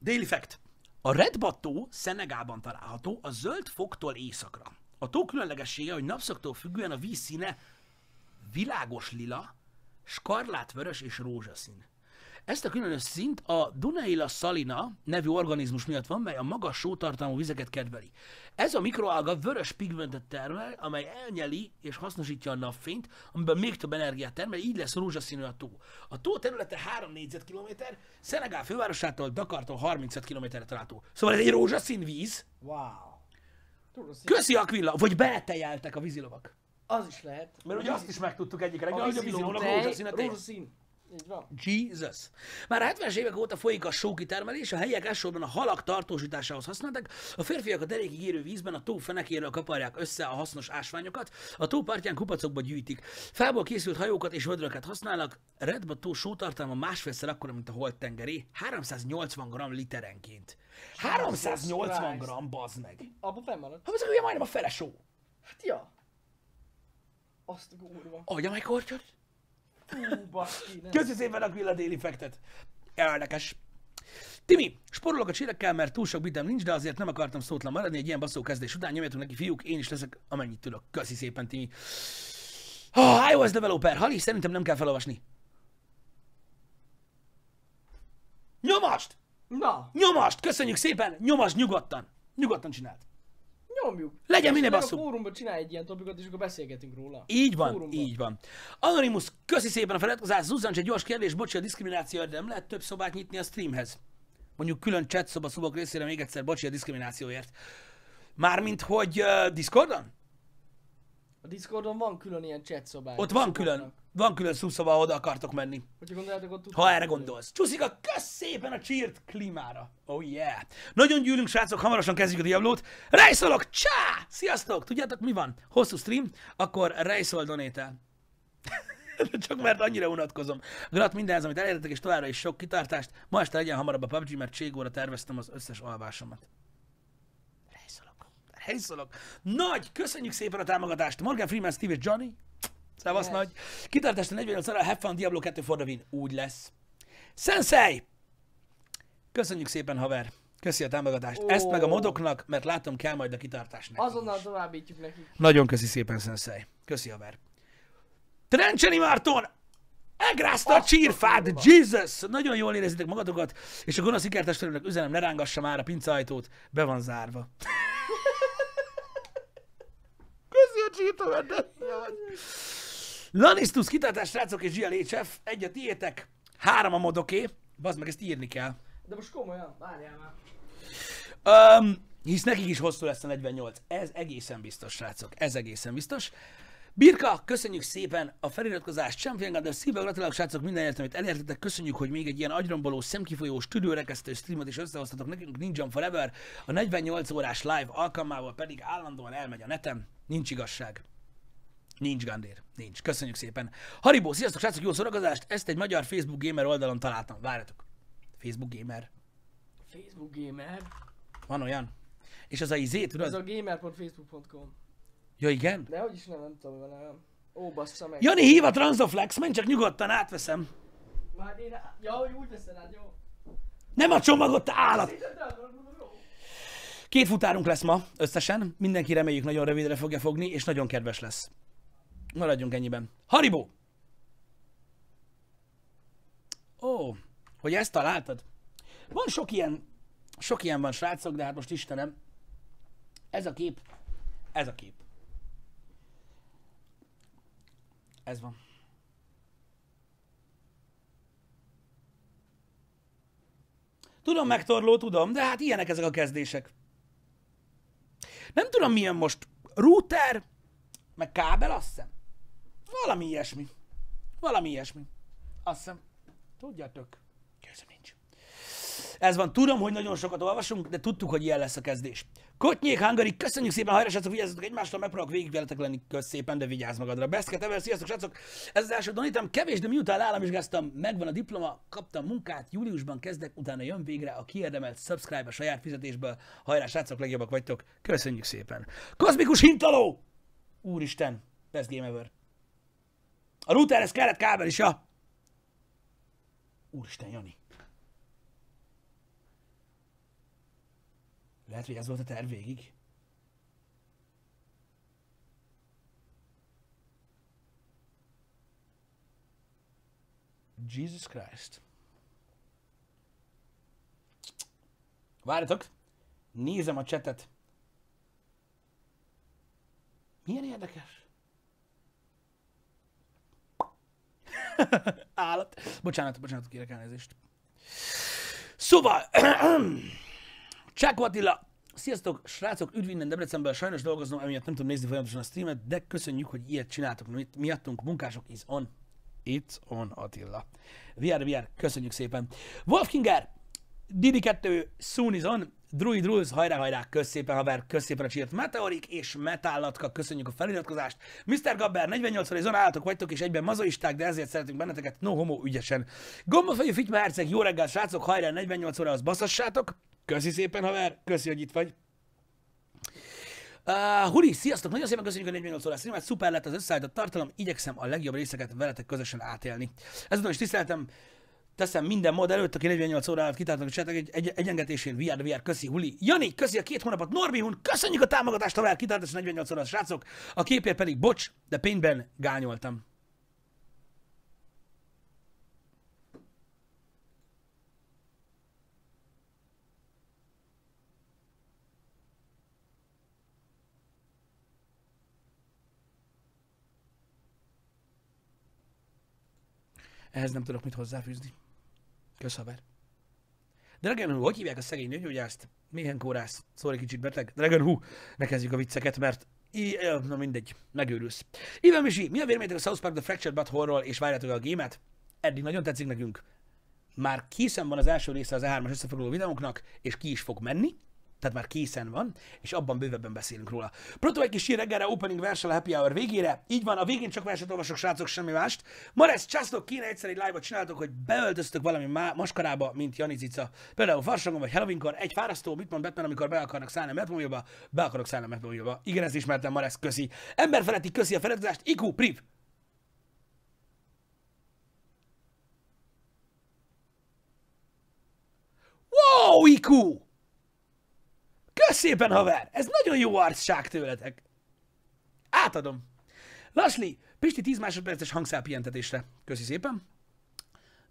Daily Fact. A Red Bato Szenegában található a zöld fogtól északra. A tó különlegessége, hogy napszaktól függően a víz színe világos lila, skarlátvörös és rózsaszín. Ezt a különös szint a Dunaila Salina nevű organizmus miatt van, mely a magas sótartalmú vizeket kedveli. Ez a mikroalga vörös pigmentet termel, amely elnyeli és hasznosítja a napfényt, amiben még több energiát termel, így lesz rózsaszínű a tó. A tó területe 3 négyzetkilométer, Szenegál fővárosától Dakartól 35 kilométerre található. Szóval ez egy rózsaszín víz. Wow. Köszi, Aquilla, vagy beletejeltek a vízilovak. Az is lehet. Mert ugye azt is megtudtuk egyik reggel, hogy a vízilovak rózsaszín. Jesus. Már a 70-es évek óta folyik a sókitermelés, a helyiek elsősorban a halak tartósításához használták, a férfiak a derékig érő vízben a tó fenekéről kaparják össze a hasznos ásványokat, a tó partján kupacokba gyűjtik. Fából készült hajókat és vödröket használnak, Red Bato sótartalma másfélszer akkora, mint a Holt-tengeré, 380 g literenként. 380 g, bazd meg! Abba fennmarad. Hát ez ugye majdnem a fele só. Hát ja. Azt gúrva. Adja meg kortyot. Köszi szépen, Aquila, Daily Fact-et. Érdekes. Timi, sporolok a csírekkel, mert túl sok bitem nincs, de azért nem akartam szótlan maradni egy ilyen basszó kezdés után. Nyomjatok neki, fiúk, én is leszek, amennyit tudok. Köszi szépen, Timi. iOS developer, Hali, szerintem nem kell felolvasni. Nyomast! Na! Nyomast! Köszönjük szépen! Nyomast nyugodtan! Nyugodtan csináld! Nyomjuk. Legyen minél basszú. A fórumban csinálj egy ilyen topikot, és akkor beszélgetünk róla. Így van, fórumban. Így van. Anonymous, köszi szépen a feladkozás. Zuzancs, egy gyors kérdés, bocsi, a diszkrimináció, de nem lehet több szobát nyitni a streamhez. Mondjuk külön chat szoba szobok részére még egyszer, bocsi, a diszkriminációért. Mármint, hogy Discordon? A Discordon van külön ilyen chat szobák. Ott van külön szószoba, oda akartok menni. Ha erre gondolsz. Csúszika, kösz szépen a cheert klímára. Oh yeah. Nagyon gyűlünk, srácok, hamarosan kezdjük a Diablót. Rejszolok, csá! Sziasztok! Tudjátok mi van? Hosszú stream, akkor rejszol donétel. Csak mert annyira unatkozom. Grat mindenhez, amit elértetek, és továbbra is sok kitartást. Ma este legyen hamarabb a PUBG, mert ségóra terveztem az összes alvásomat. Rejszolok. Rejszolok. Nagy! Köszönjük szépen a támogatást. Morgan Freeman, Steve és Johnny. Szevasz, yes. Nagy. Kitartást a 48 óra, have fun, Diablo 2 for the win. Úgy lesz. Sensei! Köszönjük szépen, haver. Köszi a támogatást. Oh. Ezt meg a modoknak, mert látom, kell majd a kitartás nekik. Azonnal továbbítjuk nekik. Nagyon köszi szépen, Sensei. Köszi, haver. Trencseni Márton! Egrázta a csírfád! Jesus! Nagyon jól érezitek magatokat, és a gonosz ikertestőröknek üzenem, ne rángassa már a pincahajtót. Be van zárva. Köszi a Lanisztus, kitartás, srácok és GLHF, egy a tiétek, 3 a modoké, bazd meg, ezt írni kell. De most komolyan, várjál már. Hisz nekik is hosszú lesz a 48, ez egészen biztos, srácok, ez egészen biztos. Birka, köszönjük szépen a feliratkozást, Champion, de szívvel gratulálok, srácok, mindenért, amit elértetek, köszönjük, hogy még egy ilyen agyromboló, szemkifolyós, tüdőrekesztő streamot is összehoztatok nekünk, Ninja Forever, a 48 órás live alkalmával pedig állandóan elmegy a netem, nincs igazság. Nincs gandér. Nincs. Köszönjük szépen. Haribó, sziasztok, srácok, jó szórakozást! Ezt egy magyar Facebook Gamer oldalon találtam. Várjatok. Facebook Gamer. Facebook Gamer? Van olyan. És az a izé, tudod? Ez a gamer.facebook.com. Ja, igen? De hogy is nem tudom, van olyan. Ó, bassza meg. Jani, hív a Transoflex, menj csak nyugodtan, átveszem. Már én... Ja, hogy úgy veszed át, jó? Nem a csomagot, te állat! Két futárunk lesz ma összesen, mindenki reméljük nagyon rövidre fogja fogni, és nagyon kedves lesz. Maradjunk ennyiben. Haribo! Ó, hogy ezt találtad? Van sok ilyen van, srácok, de hát most Istenem, ez a kép. Ez van. Tudom, megtorló, tudom, de hát ilyenek ezek a kezdések. Nem tudom, milyen most. Router, meg kábel, azt hiszem. Valami ilyesmi. Azt hiszem. Tudjátok. Győzöm nincs. Ez van. Tudom, hogy nagyon sokat olvasunk, de tudtuk, hogy ilyen lesz a kezdés. Kotnyék, Hungary, köszönjük szépen, hajrá, srácok, vigyázzatok egymástól, megpróbálok végig veletek lenni, kösz szépen, de vigyázz magadra. Beszket, ever, sziasztok, srácok! Ez az első donítam, kevés, de miután államvizsgáztam, megvan a diploma, kaptam munkát, júliusban kezdek, utána jön végre a kiérdemelt subscribe a saját fizetésből. Hajrá, srácok, legjobbak vagytok, köszönjük szépen. Kozmikus hintaló! Úristen, best game ever. A routerhez kellett kábel is, ja? Úristen, Jani. Lehet, hogy ez volt a terv végig. Jesus Christ. Várjatok, nézem a csetet. Milyen érdekes. Állat. Bocsánat, kérek elnézést. Szóval... Csák Attila! Sziasztok, srácok! Üdv innen Debrecenből, sajnos dolgoznom, emiatt nem tudom nézni folyamatosan a streamet, de köszönjük, hogy ilyet csináltok miattunk. Munkások is on. It's on, Attila. VR, köszönjük szépen. Wolfkinger! Didi2, soon is on. Druid Rules, hajrá, kösz szépen, haver, kösz szépen a csírt. Meteorik és Metállatka, köszönjük a feliratkozást. Mr. Gabber, 48-szor izon, állatok vagytok és egyben mazoisták, de ezért szeretünk benneteket, no homo, ügyesen. Gombafejű Fitma Herceg, jó reggel, srácok, hajrá, 48 óra, az basszassátok. Köszi szépen, haver! Köszi, hogy itt vagy! Huli, sziasztok! Nagyon szépen köszönjük a 48 órás streamet, szuper lett az összeállított tartalom, igyekszem a legjobb részeket veletek közösen átélni. Ezután is tiszteletem, teszem minden mod előtt, aki 48 óra alatt kitáltak a csetek egy egyengetésén, VR, köszi, Huli. Jani, köszi a 2 hónapot, Norbi Hun, köszönjük a támogatást, haver, kitáltak a 48 órás srácok, a képért pedig bocs, de pénzben gányoltam. Ehhez nem tudok mit hozzáfűzni. Kösz, haver. Dragon Hu, hogy hívják a szegény nőgyógyászt? Méhen kórászt. Szóval egy kicsit beteg. Dragon Hu, ne kezdjük a vicceket, mert... na mindegy, megőrülsz. Ivan Misi, mi a véleményetek a South Park The Fractured But Whole-ról, és várjátok a gémet? Eddig nagyon tetszik nekünk. Már készen van az első része az E3-as összefoglaló videónknak, és ki is fog menni. Tehát már készen van, és abban bővebben beszélünk róla. Proto egy kis sír reggelre, opening verse a happy hour végére. Így van, a végén csak verset olvasok, srácok, semmi mást. Ma lesz császtok, kéne egyszer egy live-ot csináltok, hogy beöltöztök valami maskarába, mint Jani Cica. Például farsangon vagy Halloweenkor, egy fárasztó, mit mond Batman, amikor be akarok szállni a Batmobilba. Igen, ezt ismertem, ma lesz, köszi. Emberfeletti, köszi a feliratkozást, IQ, priv. Wow, IQ! Kösz szépen, haver! Ez nagyon jó arcság tőletek. Átadom. Lasli, Pisti 10 másodperces hangszálpihentetésre. Köszi szépen.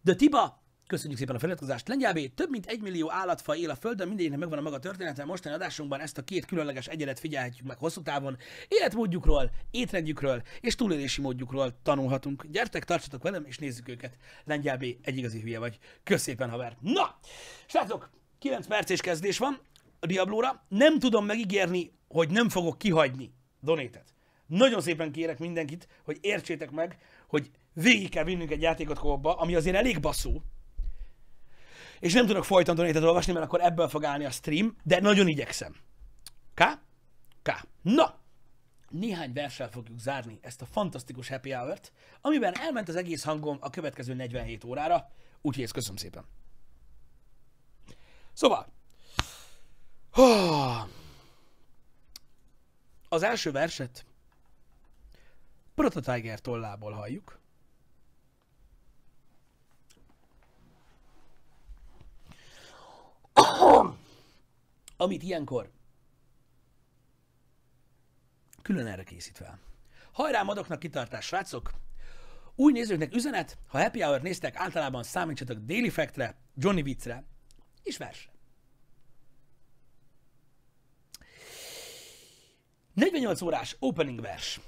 De Tiba, köszönjük szépen a feliratkozást. Lengyelbé, több mint 1 millió állatfaj él a Földön, mindegyiknek megvan a maga története. Mostani adásunkban ezt a két különleges egyedet figyelhetjük meg hosszú távon. Életmódjukról, étrendjükről és túlélési módjukról tanulhatunk. Gyertek, tartsatok velem és nézzük őket. Lengyelbé, egy igazi hülye vagy. Kösz szépen, haver. Na, srácok, 9 perces kezdés van. A Diablóra, nem tudom megígérni, hogy nem fogok kihagyni donétet. Nagyon szépen kérek mindenkit, hogy értsétek meg, hogy végig kell vinnünk egy játékot kóba, ami azért elég baszó. És nem tudok folyton donétet olvasni, mert akkor ebből fog állni a stream, de nagyon igyekszem. Na! Néhány verssel fogjuk zárni ezt a fantasztikus happy hour-t, amiben elment az egész hangom a következő 47 órára, úgyhogy ezt köszönöm szépen. Szóval... Az első verset Proto Tiger tollából halljuk. Amit ilyenkor külön erre készítve. Hajrá madoknak kitartás, srácok! Új nézőknek üzenet, ha Happy Hour néztek, általában számítsatok Daily Fact-re, Johnny Vicre és versre. 48 órás opening vers.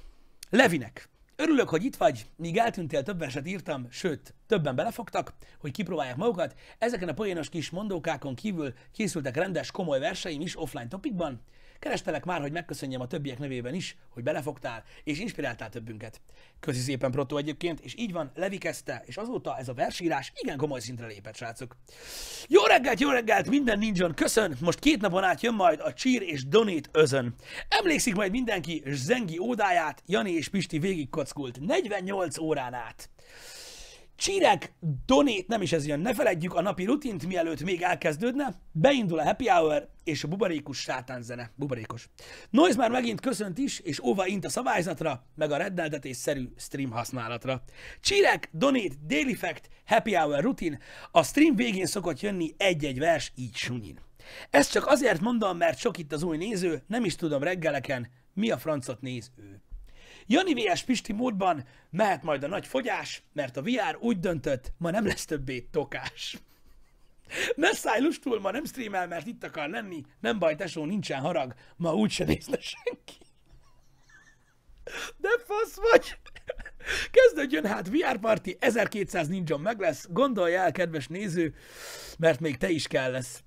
Levinek. Örülök, hogy itt vagy, míg eltűntél, több verset írtam, sőt, többen belefogtak, hogy kipróbálják magukat. Ezeken a poénos kis mondókákon kívül készültek rendes, komoly verseim is offline topikban. Kerestelek már, hogy megköszönjem a többiek nevében is, hogy belefogtál, és inspiráltál többünket. Köszi szépen, Proto, egyébként, és így van, Levi kezdte, és azóta ez a versírás igen komoly szintre lépett, srácok. Jó reggelt, minden ninjon, köszön, most 2 napon át jön majd a Cheer és Donate özön. Emlékszik majd mindenki Zengi ódáját, Jani és Pisti végigkockult 48 órán át. Csírek, Donét, nem is ez jön, ne feledjük a napi rutint, mielőtt még elkezdődne, beindul a Happy Hour és a bubarékos sátánzene, bubarékos. Noiz már megint köszönt is, és óva int a szabályzatra, meg a rendeltetésszerű stream használatra. Csírek, Donét, Daily Fact, Happy Hour rutin, a stream végén szokott jönni egy-egy vers így sunyin. Ezt csak azért mondom, mert sok itt az új néző, nem is tudom reggeleken, mi a francot néz ő. Jani VS Pisti módban mehet majd a nagy fogyás, mert a VR úgy döntött, ma nem lesz többé tokás. Messzáj lustul, ma nem streamel, mert itt akar lenni, nem baj tesó, nincsen harag, ma úgyse nézne senki. De fasz vagy! Kezdődjön hát VR Party, 1200 ninja meg lesz, gondolj el, kedves néző, mert még te is kell lesz.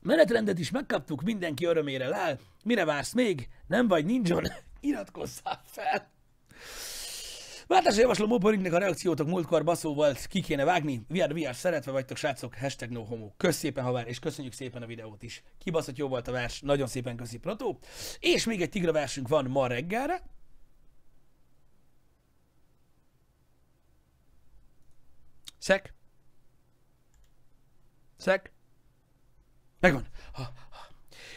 Menetrendet is megkaptuk, mindenki örömére lel, mire vársz még, nem vagy ninjon? Iratkozzál fel! Váltásra javaslom openingnek a reakciótok múltkor baszó volt, ki kéne vágni. VR szeretve vagytok, srácok, hashtag no homo. Kösz szépen, haver, és köszönjük szépen a videót is. Kibaszott jó volt a vers, nagyon szépen köszi, Proto. És még egy tigra versünk van ma reggelre. Szek. Szek. Megvan.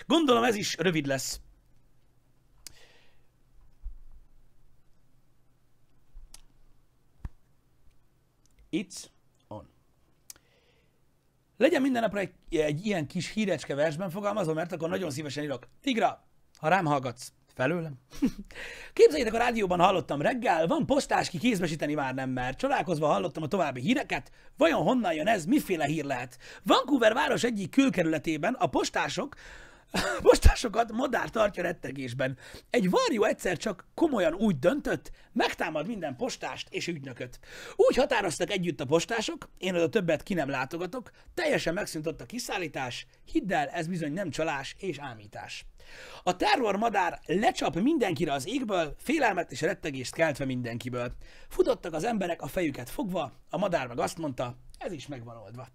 Gondolom ez is rövid lesz. It's on. Legyen minden napra egy ilyen kis hírecske versben fogalmazom, mert akkor nagyon szívesen írok. Tigra, ha rám hallgatsz, felőlem. Képzeljétek, a rádióban hallottam reggel, van postás, ki kézbesíteni már nem mer. Csodálkozva hallottam a további híreket, vajon honnan jön ez, miféle hír lehet? Vancouver város egyik külkerületében a postásokat madár tartja rettegésben. Egy varjú egyszer csak komolyan úgy döntött, megtámad minden postást és ügynököt. Úgy határoztak együtt a postások, én oda többet ki nem látogatok, teljesen megszűnt a kiszállítás, hidd el, ez bizony nem csalás és ámítás. A terrormadár lecsap mindenkire az égből, félelmet és rettegést keltve mindenkiből. Futottak az emberek a fejüket fogva, a madár meg azt mondta, ez is megvan oldva.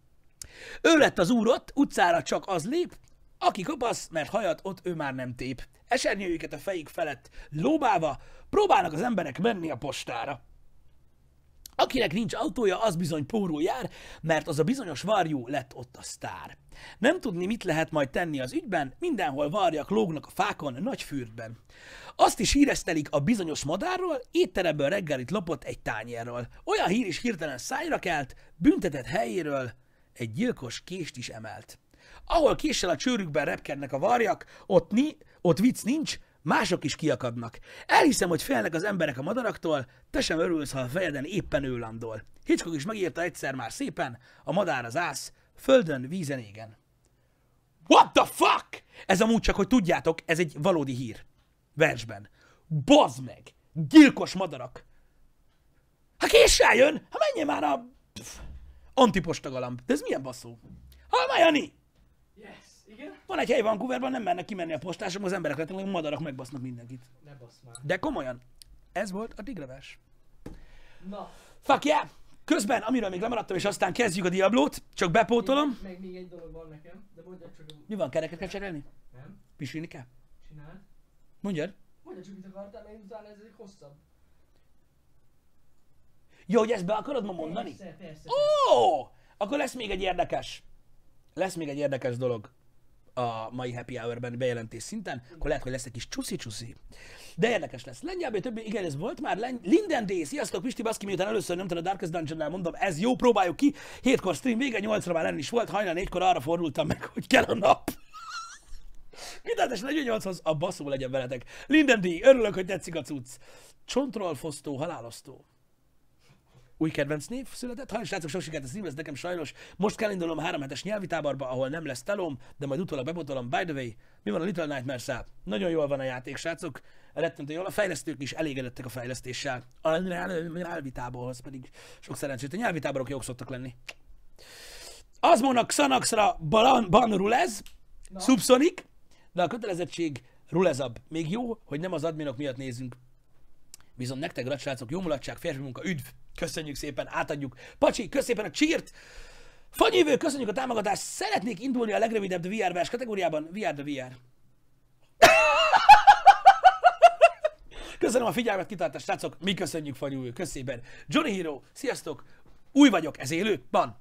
Ő lett az úr ott, utcára csak az lép, aki kapasz, mert hajat ott ő már nem tép. Esernyőjüket a fejük felett lóbálva próbálnak az emberek menni a postára. Akinek nincs autója, az bizony pórul jár, mert az a bizonyos varjú lett ott a sztár. Nem tudni, mit lehet majd tenni az ügyben, mindenhol varjak lógnak a fákon, nagy fürdben. Azt is híresztelik a bizonyos madárról, étteremből reggelit lopott egy tányérról. Olyan hír is hirtelen szájra kelt, büntetett helyéről egy gyilkos kést is emelt. Ahol késsel a csőrükben repkednek a varjak, ott vicc nincs, mások is kiakadnak. Elhiszem, hogy félnek az emberek a madaraktól, te sem örülsz, ha a fejeden éppen ő landol. Hitchcock is megírta egyszer már szépen, a madár az ász, földön, vízen, égen. What the fuck? Ez amúgy csak, hogy tudjátok, ez egy valódi hír. Versben. Bazd meg! Gyilkos madarak! Ha késsel jön, ha menjen már a... antipostagalamb. De ez milyen baszó? Halmá, Jani! Yes, igen? Van egy hely Vancouverban, nem mernek kimenni a postások, az emberek lettek, hogy madarak megbasznak mindenkit. Ne basz már. De komolyan, ez volt a tigravers. Na. Fuck yeah! Közben, amiről még lemaradtam, és aztán kezdjük a Diablót, csak bepótolom. Meg még egy dolog van nekem, de mondjad csak... Mi van, kereket kell cserélni? Nem. Pisilni kell? Csináld. Mondjad. Mondjad csak, mit akartál, mert utána ez egy hosszabb. Jó, hogy ezt be akarod ma mondani? Persze, persze. Ó! Akkor lesz még egy érdekes. Lesz még egy érdekes dolog a mai Happy Hour-ben bejelentés szinten, akkor lehet, hogy lesz egy kis csúszi-csúszi. De érdekes lesz. Lengyelbé többi, igen, ez volt már. Linden D. Sziasztok, Pisti baszki, miután először nyomtam a Darkest Dungeon-nál, mondom, ez jó, próbáljuk ki. 7-kor stream vége, 8-ra már lenni is volt, hajnal 4-kor arra fordultam meg, hogy kell a nap. Kitáltás 48-hoz, a baszó legyen veletek. Linden D, örülök, hogy tetszik a cucc. Csontról fosztó, halálosztó. Új kedvenc név született. Hajnos látszok, sok sikert, ez lesz nekem sajnos. Most kell indulnom 3 hetes nyelvi táborba, ahol nem lesz telom, de majd utólag bepotolom. By the way, mi van a Little Nightmares-szel? Nagyon jól van a játék, srácok. Rettentő jól, a fejlesztők is elégedettek a fejlesztéssel. A nyelvi táborhoz pedig sok szerencsét. A nyelvi táborok jók szoktak lenni. Azmónak Xanaxra ban rulez, Subsonic, de a kötelezettség rulezabb. Még jó, hogy nem az adminok miatt nézünk. Viszont nektek, radsrácok, jó mulatság, férfi munka, üdv! Köszönjük szépen, átadjuk. Pacsi, köszönjük szépen a cheert! Fagyívő, köszönjük a támogatást! Szeretnék indulni a legrövidebb VR vers kategóriában. VR. Köszönöm a figyelmet, kitartást, srácok! Mi köszönjük, Fagyívő, köszönjük. Johnny Hero, sziasztok! Új vagyok, ez élő? Van!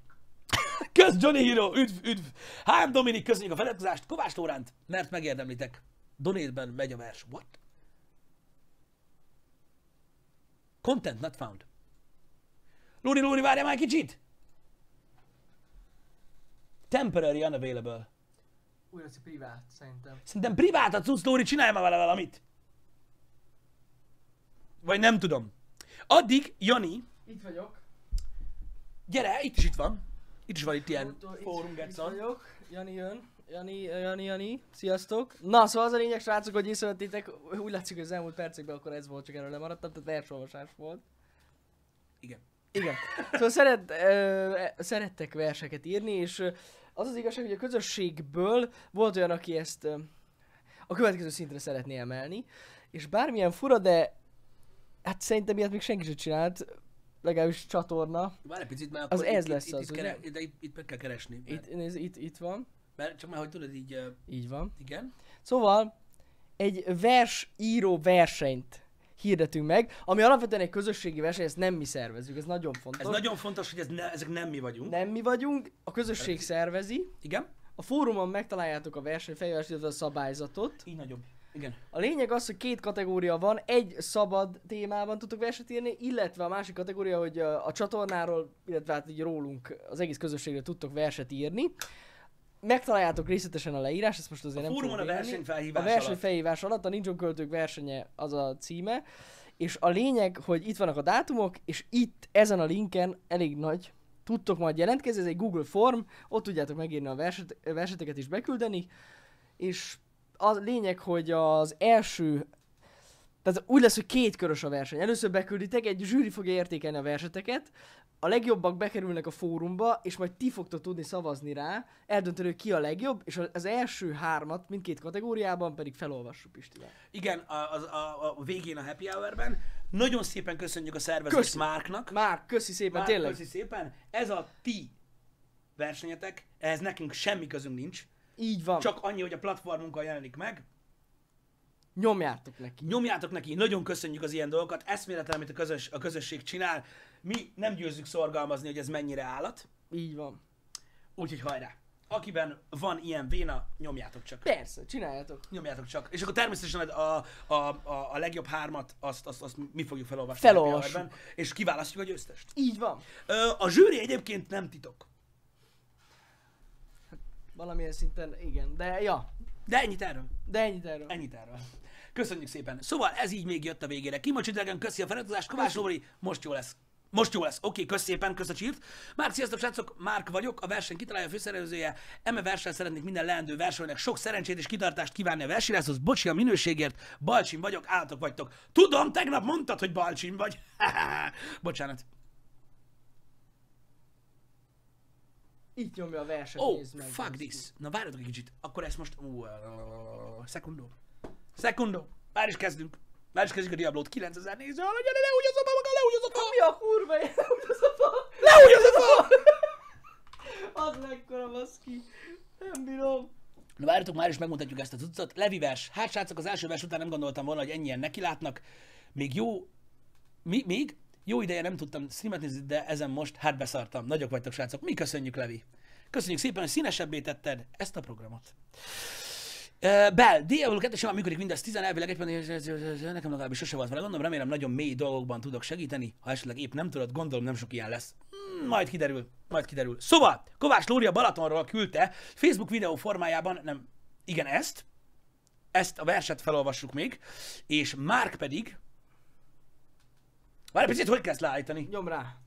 Kösz, Johnny Hero, üdv! HM Dominik, köszönjük a feladkozást! Kovács Lóránt, mert megérdemlitek. Donétben megy a vers. What? Content not found. Lóri, várjál már kicsit! Temporary unavailable. Újra ez privát, szerintem. Szerintem privát a cucc, Lóri, csinálj már vele valamit! Vagy nem tudom. Addig, Jani... Itt vagyok. Gyere, itt is itt van. Itt is van itt ilyen fórum getszon. Itt vagyok, Jani jön. Jani, sziasztok! Na, szóval az a lényeg, srácok, hogy észrevettétek, úgy látszik, hogy az elmúlt percekben akkor ez volt, csak erről lemaradtam, tehát versolvasás volt. Igen. Szóval szerettek verseket írni, és az az igazság, hogy a közösségből volt olyan, aki ezt a következő szintre szeretné emelni, és bármilyen fura, de hát szerintem ilyet még senki sem csinált, legalábbis csatorna. Várj egy picit, mert az ez lesz az, ugye? Itt meg kell keresni. Itt van. Mert csak már, hogy tudod, így van. Igen. Szóval egy versíró versenyt hirdetünk meg, ami alapvetően egy közösségi verseny, ezt nem mi szervezünk, ez nagyon fontos. Ez nagyon fontos, hogy ezek nem mi vagyunk. Nem mi vagyunk, a közösség szervezi. Igen. A fórumon megtaláljátok a versenyfejlesztést, illetve a szabályzatot. Így nagyobb. Igen. A lényeg az, hogy 2 kategória van, egy szabad témában tudtok verset írni, illetve a másik kategória, hogy a csatornáról, illetve hát így rólunk, az egész közösségről tudtok verset írni. Megtaláljátok részletesen a leírás, ezt most azért nem tudom a versenyfelhívás alatt. A versenyfelhívás alatt a Ninja-költők versenye az a címe. És a lényeg, hogy itt vannak a dátumok, és itt ezen a linken elég nagy. Tudtok majd jelentkezni, ez egy Google Form, ott tudjátok megírni a verseteket is beküldeni. És a lényeg, hogy az első... Tehát úgy lesz, hogy 2 körös a verseny. Először bekülditek, egy zsűri fogja értékelni a verseteket, a legjobbak bekerülnek a fórumba, és majd ti fogtok tudni szavazni rá, eldönteni, ki a legjobb, és az első 3-at mindkét kategóriában pedig felolvassuk Pistivel. Igen, a végén a Happy Hour-ben. Nagyon szépen köszönjük a szervezést Márknak. Márk, köszi szépen, Márk, tényleg. Köszi szépen. Ez a ti versenyetek, ehhez nekünk semmi közünk nincs. Így van. Csak annyi, hogy a platformunkkal jelenik meg. Nyomjátok neki. Nyomjátok neki, nagyon köszönjük az ilyen dolgokat, eszméletlen, amit a közösség csinál. Mi nem győzzük szorgalmazni, hogy ez mennyire állat. Így van. Úgyhogy hajrá! Akiben van ilyen véna, nyomjátok csak. Persze, csináljátok. Nyomjátok csak. És akkor természetesen a legjobb 3-at, azt mi fogjuk felolvasni. Felolvassuk. És kiválasztjuk a győztest. Így van. A zsűri egyébként nem titok. Hát, valamilyen szinten igen, de ja. De ennyit erről. Köszönjük szépen. Szóval ez így még jött a végére. Kimocsi Dragon, köszi a feliratkozást. Kovács Lóri, most jó lesz. Oké, kösz szépen, kösz a csírt. Márk, sziasztok srácok, Márk vagyok, a verseny kitalálja a főszervezője. Eme versen szeretnék minden leendő versenynek sok szerencsét és kitartást kívánni a versenyhez. Bocsi a minőségért, Balcsin vagyok, állatok vagytok. Tudom, tegnap mondtad, hogy Balcsin vagy. Bocsánat. Itt nyomja a verset, nézd meg. Fuck this. Na várjatok egy kicsit, akkor ezt most... Szekundó. Már is kezdjük a Diablót. 9000 néző. Lehúgy az a fa! Mi a kurva? Lehúgy az a fa! Add mekkora baszki. Nem bírom. Na várjatok, már is megmutatjuk ezt a cuccot. Levi vers. Hát srácok, az első vers után nem gondoltam volna, hogy ennyien nekilátnak. Még jó... Még? Jó ideje nem tudtam streamet nézni, de ezen most hát beszartam. Nagyok vagytok, srácok. Mi köszönjük, Levi. Köszönjük szépen, hogy színesebbé tetted ezt a programot. Bell, Diablo 2 sem működik mindez 10, elvileg nekem legalábbis sose volt vele gondom, remélem nagyon mély dolgokban tudok segíteni, ha esetleg épp nem tudod, gondolom nem sok ilyen lesz. Majd kiderül. Szóval, Kovács Lóri a Balatonról küldte Facebook videó formájában, nem, igen ezt, ezt a verset felolvassuk még, és Márk pedig... Várj, picit, hogy kezd leállítani? Nyom rá.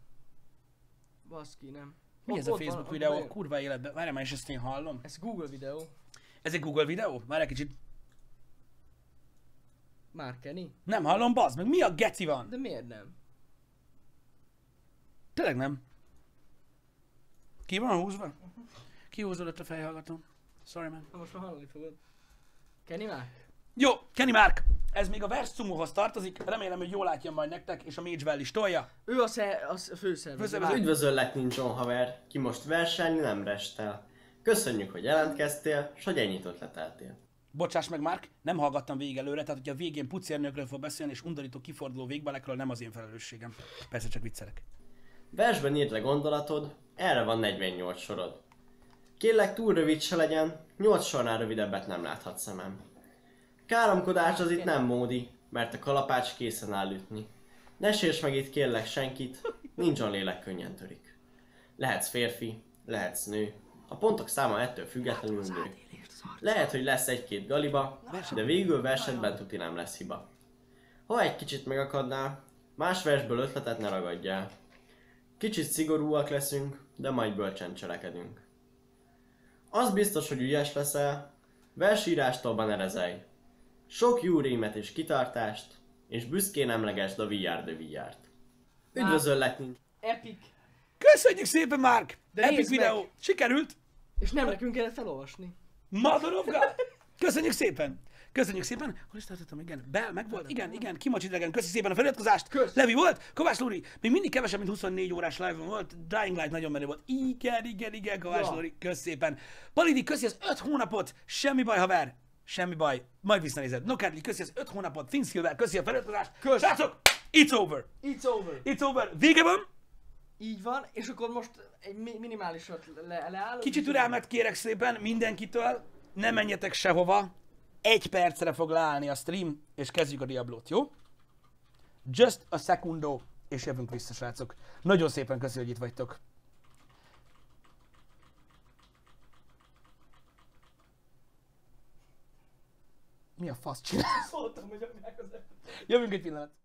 Baszki, nem. Mi ez a Facebook videó? A kurva életben. Várj, már is ezt én hallom. Ez Google videó. Ez egy Google videó? Várj egy kicsit. Már Kenny? Nem hallom, bazd meg, mi a geci van? De miért nem? Tényleg nem. Ki van húzva? Kihúzódott a fejhallgatóm. Sorry man. Most már hallani fogod. Kenny Márk? Jó, Kenny Márk! Ez még a Verszumóhoz tartozik, remélem, hogy jól látja majd nektek, és a Mage Well is tolja. Ő a főszervező. Az üdvözöllek Ninjon haver, ki most versenni nem restel. Köszönjük, hogy jelentkeztél, s hogy ennyit ötleteltél. Bocsáss meg Márk, nem hallgattam végig előre, tehát hogyha a végén pucérnőkről fog beszélni és undorító kiforduló végbalekről, nem az én felelősségem. Persze csak viccelek. Versben írd le gondolatod, erre van 48 sorod. Kérlek túl rövid se legyen, 8 sornál rövidebbet nem láthat szemem. Káromkodás az itt nem módi, mert a kalapács készen áll ütni. Ne sérts meg itt kérlek senkit, Ninjon lélek könnyen törik. Lehetsz férfi, lehetsz nő, a pontok száma ettől függetlenül nő. Lehet, hogy lesz egy-két galiba, de végül versetben tuti nem lesz hiba. Ha egy kicsit megakadnál, más versből ötletet ne ragadjál. Kicsit szigorúak leszünk, de majd bölcsen cselekedünk. Az biztos, hogy ügyes leszel, versírástól banerezelj. Sok jó rémet és kitartást, és büszkén emlegesd a wearethevr-t. Üdvözöllek mind! Epic! Köszönjük szépen Márk! Epic videó! Meg. Sikerült! És nem nekünk kellett felolvasni. Madorovka! Köszönjük szépen! Köszönjük szépen! Hol is tartottam? Igen, Bell meg volt? Igen, igen, Kimacsi Dregen, köszi szépen a feliratkozást! Kösz. Levi volt! Kovács Lóri! Még mindig kevesebb, mint 24 órás live-on volt. Dying Light nagyon menő volt. Igen, igen, igen, Kovács ja. Lóri, kösz szépen! Palidi, köszi az 5 hónapot! Semmi baj, haver! Semmi baj, majd visszanézed. Nokádli, köszi az 5 hónapot! Finn Silver, köszi a feliratkozást! Srácok! It's over! It's over! It's over! Vége van! Így van, és akkor most egy minimálisat leáll. Kicsit türelmet kérek szépen mindenkitől, ne menjetek sehova. Egy percre fog leállni a stream, és kezdjük a Diablót, jó? Just a secundo, és jövünk vissza, srácok. Nagyon szépen köszi, hogy itt vagytok. Mi a fasz csinálsz? Jövünk egy pillanat.